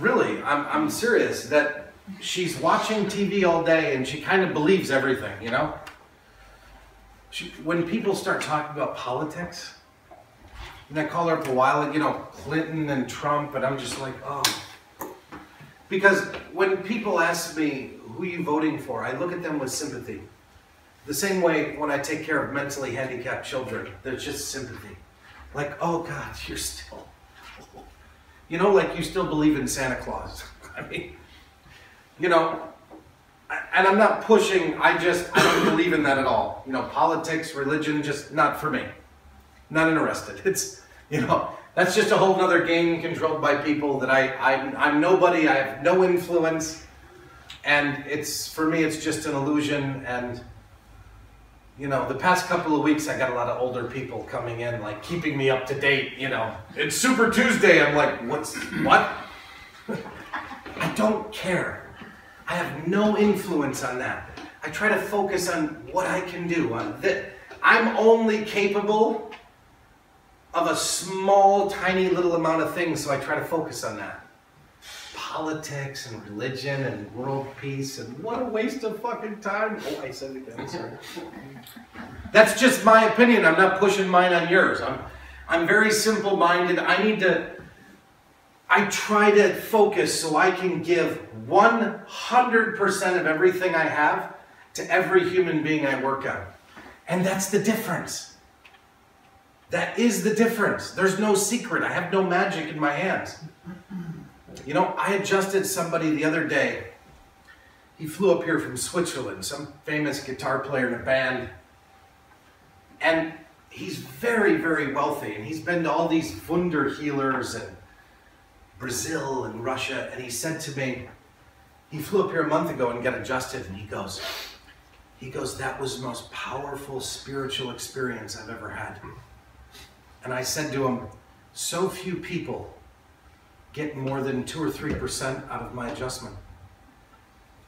really, I'm, I'm serious, that she's watching T V all day, and she kind of believes everything, you know? She, when people start talking about politics, and I call her up a while, you know, Clinton and Trump, and I'm just like, oh. Because when people ask me, who are you voting for? I look at them with sympathy. The same way when I take care of mentally handicapped children, there's just sympathy. Like, oh God, you're still, you know, like you still believe in Santa Claus. I mean, you know, and I'm not pushing, I just, I don't believe in that at all. You know, politics, religion, just not for me. Not interested. It's, you know, that's just a whole nother game controlled by people that I, I, I'm nobody, I have no influence. And it's, for me, it's just an illusion, and you know, the past couple of weeks, I got a lot of older people coming in, like keeping me up to date, you know. It's Super Tuesday. I'm like, what's, what? I don't care. I have no influence on that. I try to focus on what I can do. On that, I'm only capable of a small, tiny little amount of things, so I try to focus on that. Politics and religion and world peace, and what a waste of fucking time. Oh, I said it again, sorry. That's just my opinion. I'm not pushing mine on yours. I'm, I'm very simple-minded. I need to, I try to focus so I can give one hundred percent of everything I have to every human being I work on. And that's the difference. That is the difference. There's no secret. I have no magic in my hands. You know, I adjusted somebody the other day. He flew up here from Switzerland, some famous guitar player in a band. And he's very, very wealthy. And he's been to all these Wunder healers and Brazil and Russia. And he said to me, he flew up here a month ago and got adjusted. And he goes, he goes, that was the most powerful spiritual experience I've ever had. And I said to him, so few people get more than two or three percent out of my adjustment.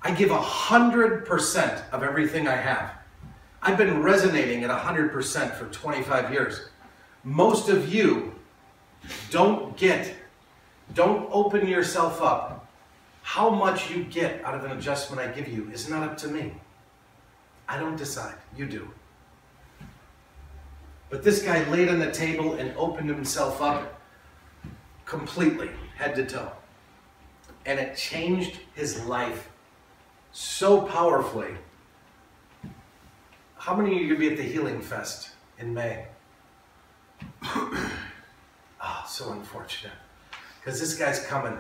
I give a hundred percent of everything I have. I've been resonating at a hundred percent for twenty-five years. Most of you don't get, don't open yourself up. How much you get out of an adjustment I give you is not up to me. I don't decide, you do. But this guy laid on the table and opened himself up completely, head to toe. And it changed his life so powerfully. How many of you are going to be at the Healing Fest in May? Oh, so unfortunate. Because this guy's coming.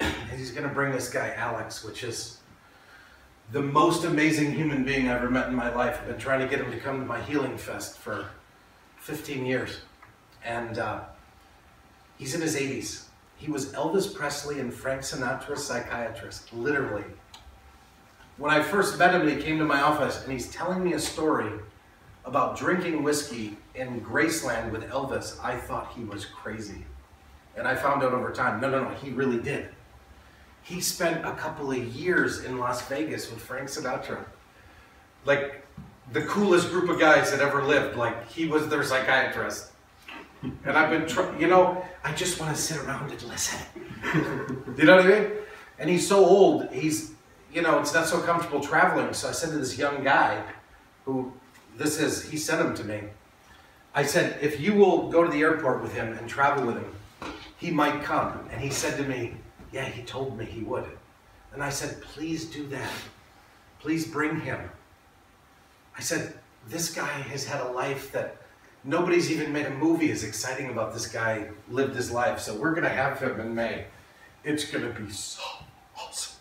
And he's going to bring this guy, Alex, which is the most amazing human being I've ever met in my life. I've been trying to get him to come to my Healing Fest for fifteen years. And uh, he's in his eighties. He was Elvis Presley and Frank Sinatra's psychiatrist, literally. When I first met him, he came to my office, and he's telling me a story about drinking whiskey in Graceland with Elvis. I thought he was crazy. And I found out over time, no, no, no, he really did. He spent a couple of years in Las Vegas with Frank Sinatra. Like, the coolest group of guys that ever lived. Like, he was their psychiatrist. And I've been, tr you know, I just want to sit around and listen. You know what I mean? And he's so old, he's, you know, it's not so comfortable traveling. So I said to this young guy, who this is, he sent him to me. I said, if you will go to the airport with him and travel with him, he might come. And he said to me, yeah, he told me he would. And I said, please do that. Please bring him. I said, this guy has had a life that nobody's even made a movie as exciting about this guy lived his life, so we're going to have him in May. It's going to be so awesome.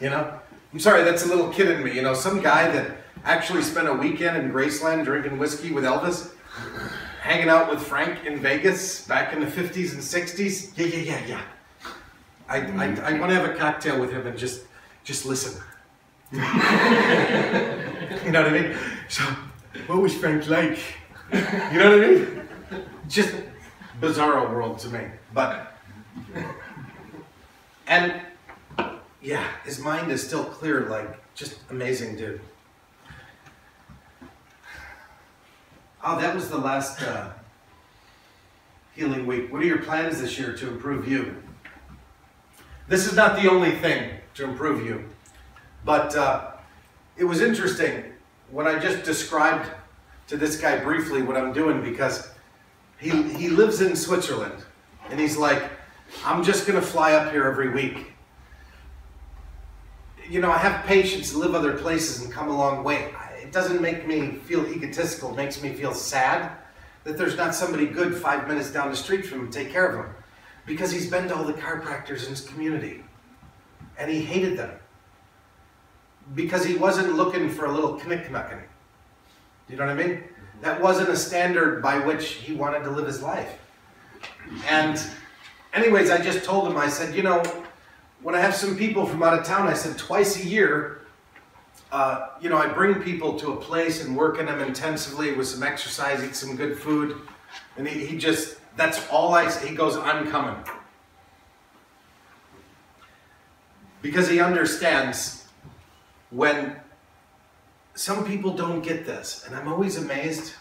You know? I'm sorry, that's a little kid in me. You know, some guy that actually spent a weekend in Graceland drinking whiskey with Elvis, hanging out with Frank in Vegas back in the fifties and sixties. Yeah, yeah, yeah, yeah. I, I, I want to have a cocktail with him and just, just listen. You know what I mean? So, what was Frank like? You know what I mean? Just bizarro world to me. But, and yeah, his mind is still clear, like, just amazing dude. Oh, that was the last uh, healing week. What are your plans this year to improve you? This is not the only thing to improve you, but uh, it was interesting. When I just described to this guy briefly what I'm doing, because he, he lives in Switzerland, and he's like, I'm just going to fly up here every week. You know, I have patients who live other places and come a long way. It doesn't make me feel egotistical. It makes me feel sad that there's not somebody good five minutes down the street from him to take care of him, because he's been to all the chiropractors in his community, and he hated them. Because he wasn't looking for a little knick-knacking. You know what I mean? That wasn't a standard by which he wanted to live his life. And anyways, I just told him, I said, you know, when I have some people from out of town, I said, twice a year, uh, you know, I bring people to a place and work in them intensively with some exercise, eat some good food, and he, he just, that's all I say. He goes, I'm coming. Because he understands when some people don't get this, and I'm always amazed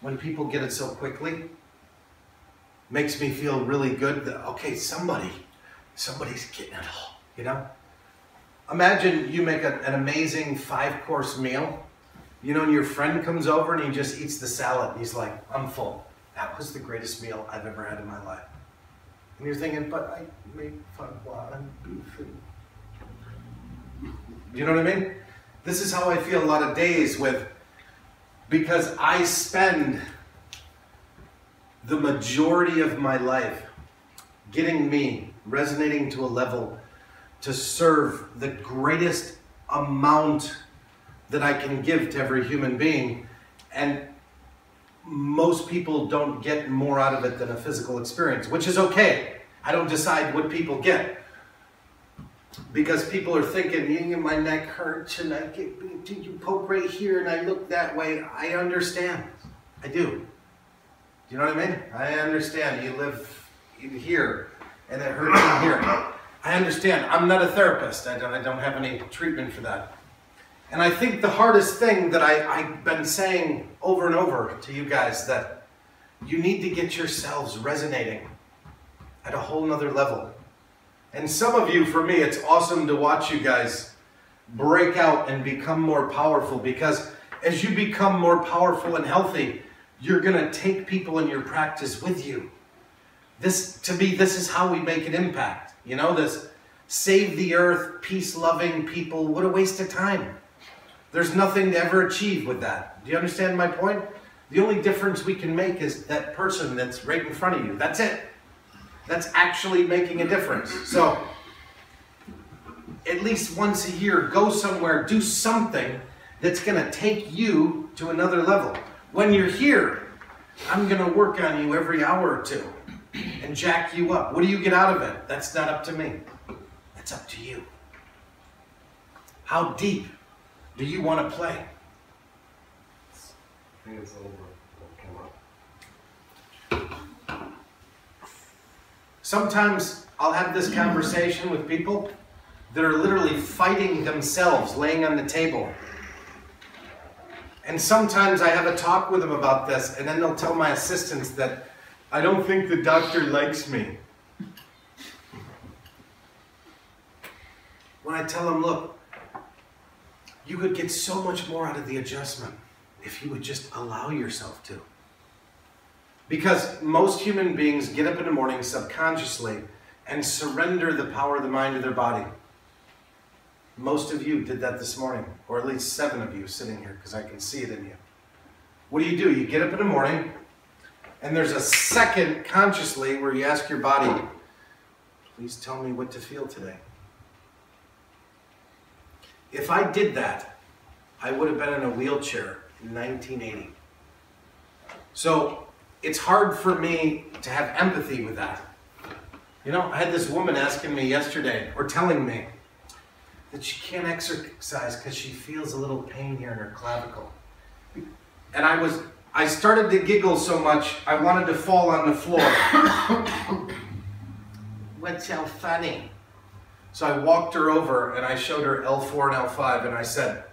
when people get it so quickly. Makes me feel really good that, okay, somebody, somebody's getting it all, you know? Imagine you make a, an amazing five-course meal, you know, and your friend comes over and he just eats the salad, and he's like, I'm full. That was the greatest meal I've ever had in my life. And you're thinking, but I made fagua and beef and... You know what I mean? This is how I feel a lot of days with, because I spend the majority of my life getting me, resonating to a level to serve the greatest amount that I can give to every human being. And most people don't get more out of it than a physical experience, which is okay. I don't decide what people get. Because people are thinking, my neck hurts and I get, did you poke right here and I look that way? I understand. I do. Do you know what I mean? I understand. You live in here and it hurts in here. I understand. I'm not a therapist. I don't, I don't have any treatment for that. And I think the hardest thing that I, I've been saying over and over to you guys, that you need to get yourselves resonating at a whole nother level. And some of you, for me, it's awesome to watch you guys break out and become more powerful, because as you become more powerful and healthy, you're going to take people in your practice with you. This, to me, this is how we make an impact. You know, this save the earth, peace-loving people, what a waste of time. There's nothing to ever achieve with that. Do you understand my point? The only difference we can make is that person that's right in front of you. That's it. That's actually making a difference. So at least once a year, go somewhere, do something that's going to take you to another level. When you're here, I'm going to work on you every hour or two and jack you up. What do you get out of it? That's not up to me. That's up to you. How deep do you want to play? I think it's over. Sometimes I'll have this conversation with people that are literally fighting themselves, laying on the table. And sometimes I have a talk with them about this, and then they'll tell my assistants that I don't think the doctor likes me. When I tell them, look, you could get so much more out of the adjustment if you would just allow yourself to. Because most human beings get up in the morning subconsciously and surrender the power of the mind to their body. Most of you did that this morning, or at least seven of you sitting here, because I can see it in you. What do you do? You get up in the morning, and there's a second consciously where you ask your body, please tell me what to feel today. If I did that, I would have been in a wheelchair in nineteen eighty. So it's hard for me to have empathy with that. You know, I had this woman asking me yesterday, or telling me, that she can't exercise because she feels a little pain here in her clavicle. And I was, I started to giggle so much, I wanted to fall on the floor. What's so funny? So I walked her over and I showed her L four and L five and I said,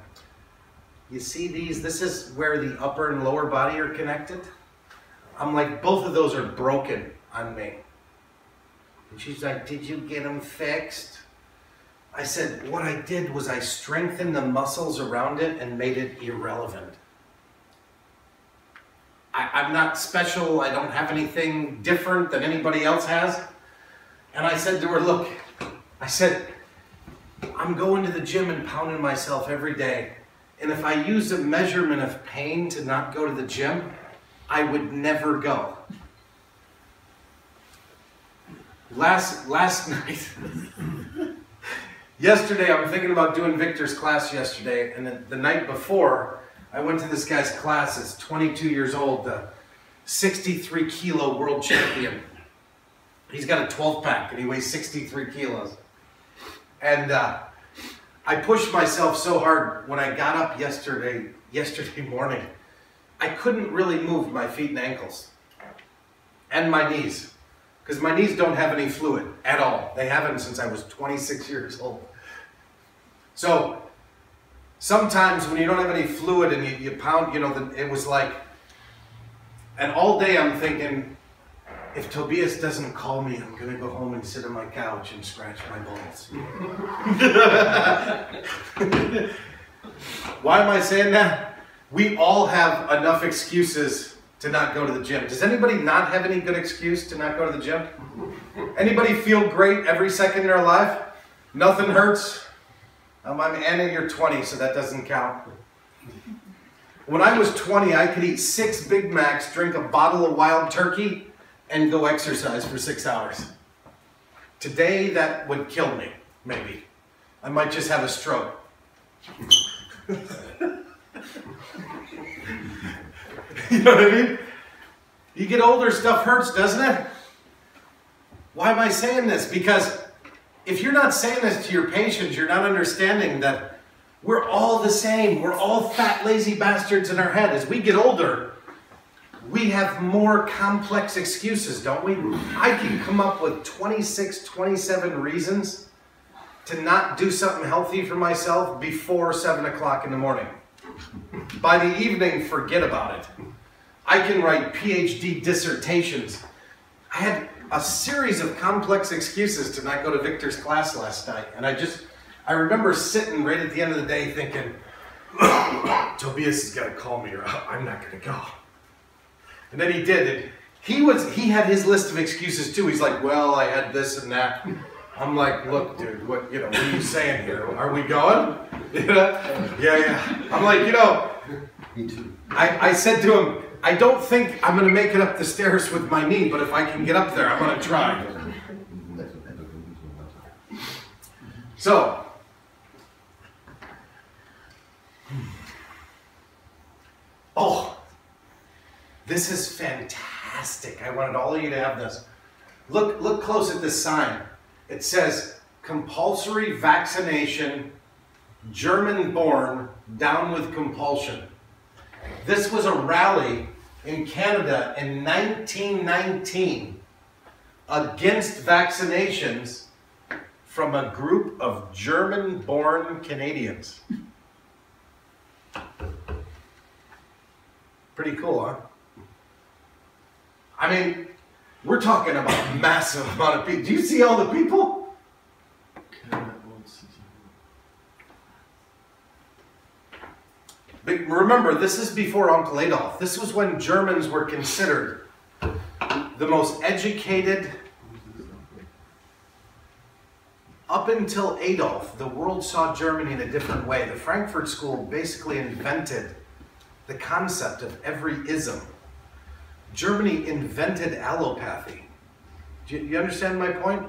you see these? This is where the upper and lower body are connected. I'm like, both of those are broken on me. And she's like, did you get them fixed? I said, what I did was I strengthened the muscles around it and made it irrelevant. I, I'm not special. I don't have anything different than anybody else has. And I said to her, look, I said, I'm going to the gym and pounding myself every day. And if I used a measurement of pain to not go to the gym, I would never go. Last, last night... Yesterday, I'm thinking about doing Victor's class yesterday, and the, the night before, I went to this guy's class. It's twenty-two years old, the sixty-three kilo world champion. He's got a twelve pack, and he weighs sixty-three kilos. And uh, I pushed myself so hard when I got up yesterday, yesterday morning. I couldn't really move my feet and ankles and my knees, because my knees don't have any fluid at all. They haven't since I was twenty-six years old. So sometimes when you don't have any fluid and you, you pound, you know, the, it was like, and all day I'm thinking, if Tobias doesn't call me, I'm going to go home and sit on my couch and scratch my balls. Why am I saying that? We all have enough excuses to not go to the gym. Does anybody not have any good excuse to not go to the gym? Anybody feel great every second of their life? Nothing hurts? Um, I'm Anna, you're twenty, so that doesn't count. When I was twenty, I could eat six Big Macs, drink a bottle of wild turkey, and go exercise for six hours. Today, that would kill me, maybe. I might just have a stroke. You know what I mean? You get older, stuff hurts, doesn't it? Why am I saying this? Because if you're not saying this to your patients, you're not understanding that we're all the same. We're all fat, lazy bastards in our head. As we get older, we have more complex excuses, don't we? I can come up with twenty-six, twenty-seven reasons to not do something healthy for myself before seven o'clock in the morning. By the evening, forget about it. I can write P H D dissertations. I had a series of complex excuses to not go to Victor's class last night, and I just, I remember sitting right at the end of the day thinking, Tobias is going to call me or I'm not going to go. And then he did it. He was, he had his list of excuses too. He's like, well, I had this and that. I'm like, look, dude, what, you know, what are you saying here? Are we going? You know? Yeah, yeah. I'm like, you know, me too. I, I said to him, I don't think I'm going to make it up the stairs with my knee, but if I can get up there, I'm going to try. So, oh, this is fantastic. I wanted all of you to have this. Look, look close at this sign. It says, compulsory vaccination, German-born, down with compulsion. This was a rally in Canada in nineteen nineteen against vaccinations from a group of German-born Canadians. Pretty cool, huh? I mean, we're talking about massive amount of people. Do you see all the people? But remember, this is before Uncle Adolf. This was when Germans were considered the most educated. Up until Adolf, the world saw Germany in a different way. The Frankfurt School basically invented the concept of every ism. Germany invented allopathy. Do you, you understand my point?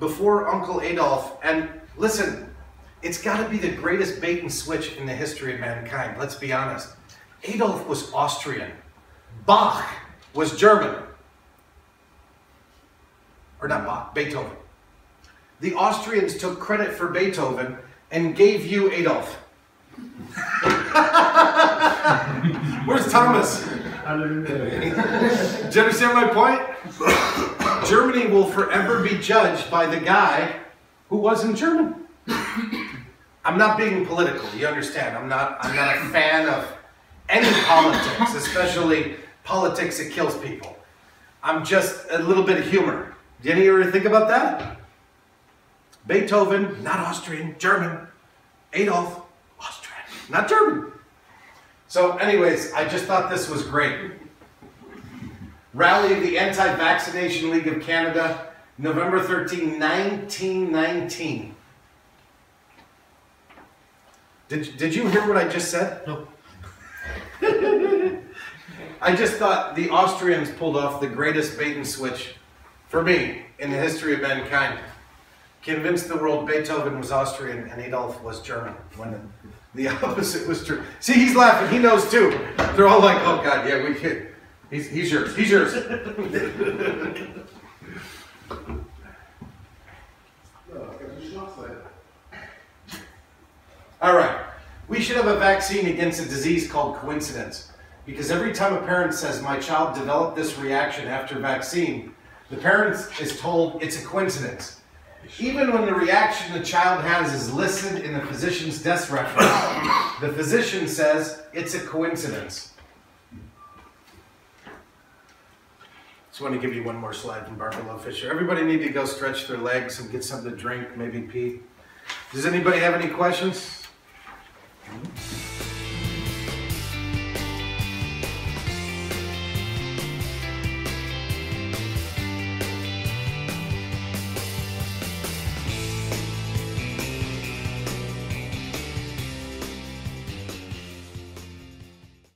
Before Uncle Adolf, and listen, it's got to be the greatest bait and switch in the history of mankind, let's be honest. Adolf was Austrian. Bach was German. Or not Bach, Beethoven. The Austrians took credit for Beethoven and gave you Adolf. Where's Thomas? Do you understand my point? Germany will forever be judged by the guy who wasn't German. I'm not being political, you understand. I'm not, I'm not a fan of any politics, especially politics that kills people. I'm just a little bit of humor. Did any of you ever think about that? Beethoven, not Austrian, German. Adolf, Austrian, not German. So anyways, I just thought this was great. Rally of the Anti-Vaccination League of Canada, November thirteenth, nineteen nineteen. Did, did you hear what I just said? No. I just thought the Austrians pulled off the greatest bait and switch, for me, in the history of mankind. Convinced the world Beethoven was Austrian and Adolf was German. When the opposite was true. See, he's laughing. He knows too. They're all like, oh God, yeah, we can. He's, he's yours. He's yours. should have a vaccine against a disease called coincidence. Because every time a parent says, my child developed this reaction after vaccine, the parent is told it's a coincidence. Even when the reaction the child has is listed in the physician's desk reference, the physician says it's a coincidence. Just want to give you one more slide from Barbara Loe Fisher. Everybody need to go stretch their legs and get something to drink, maybe pee. Does anybody have any questions?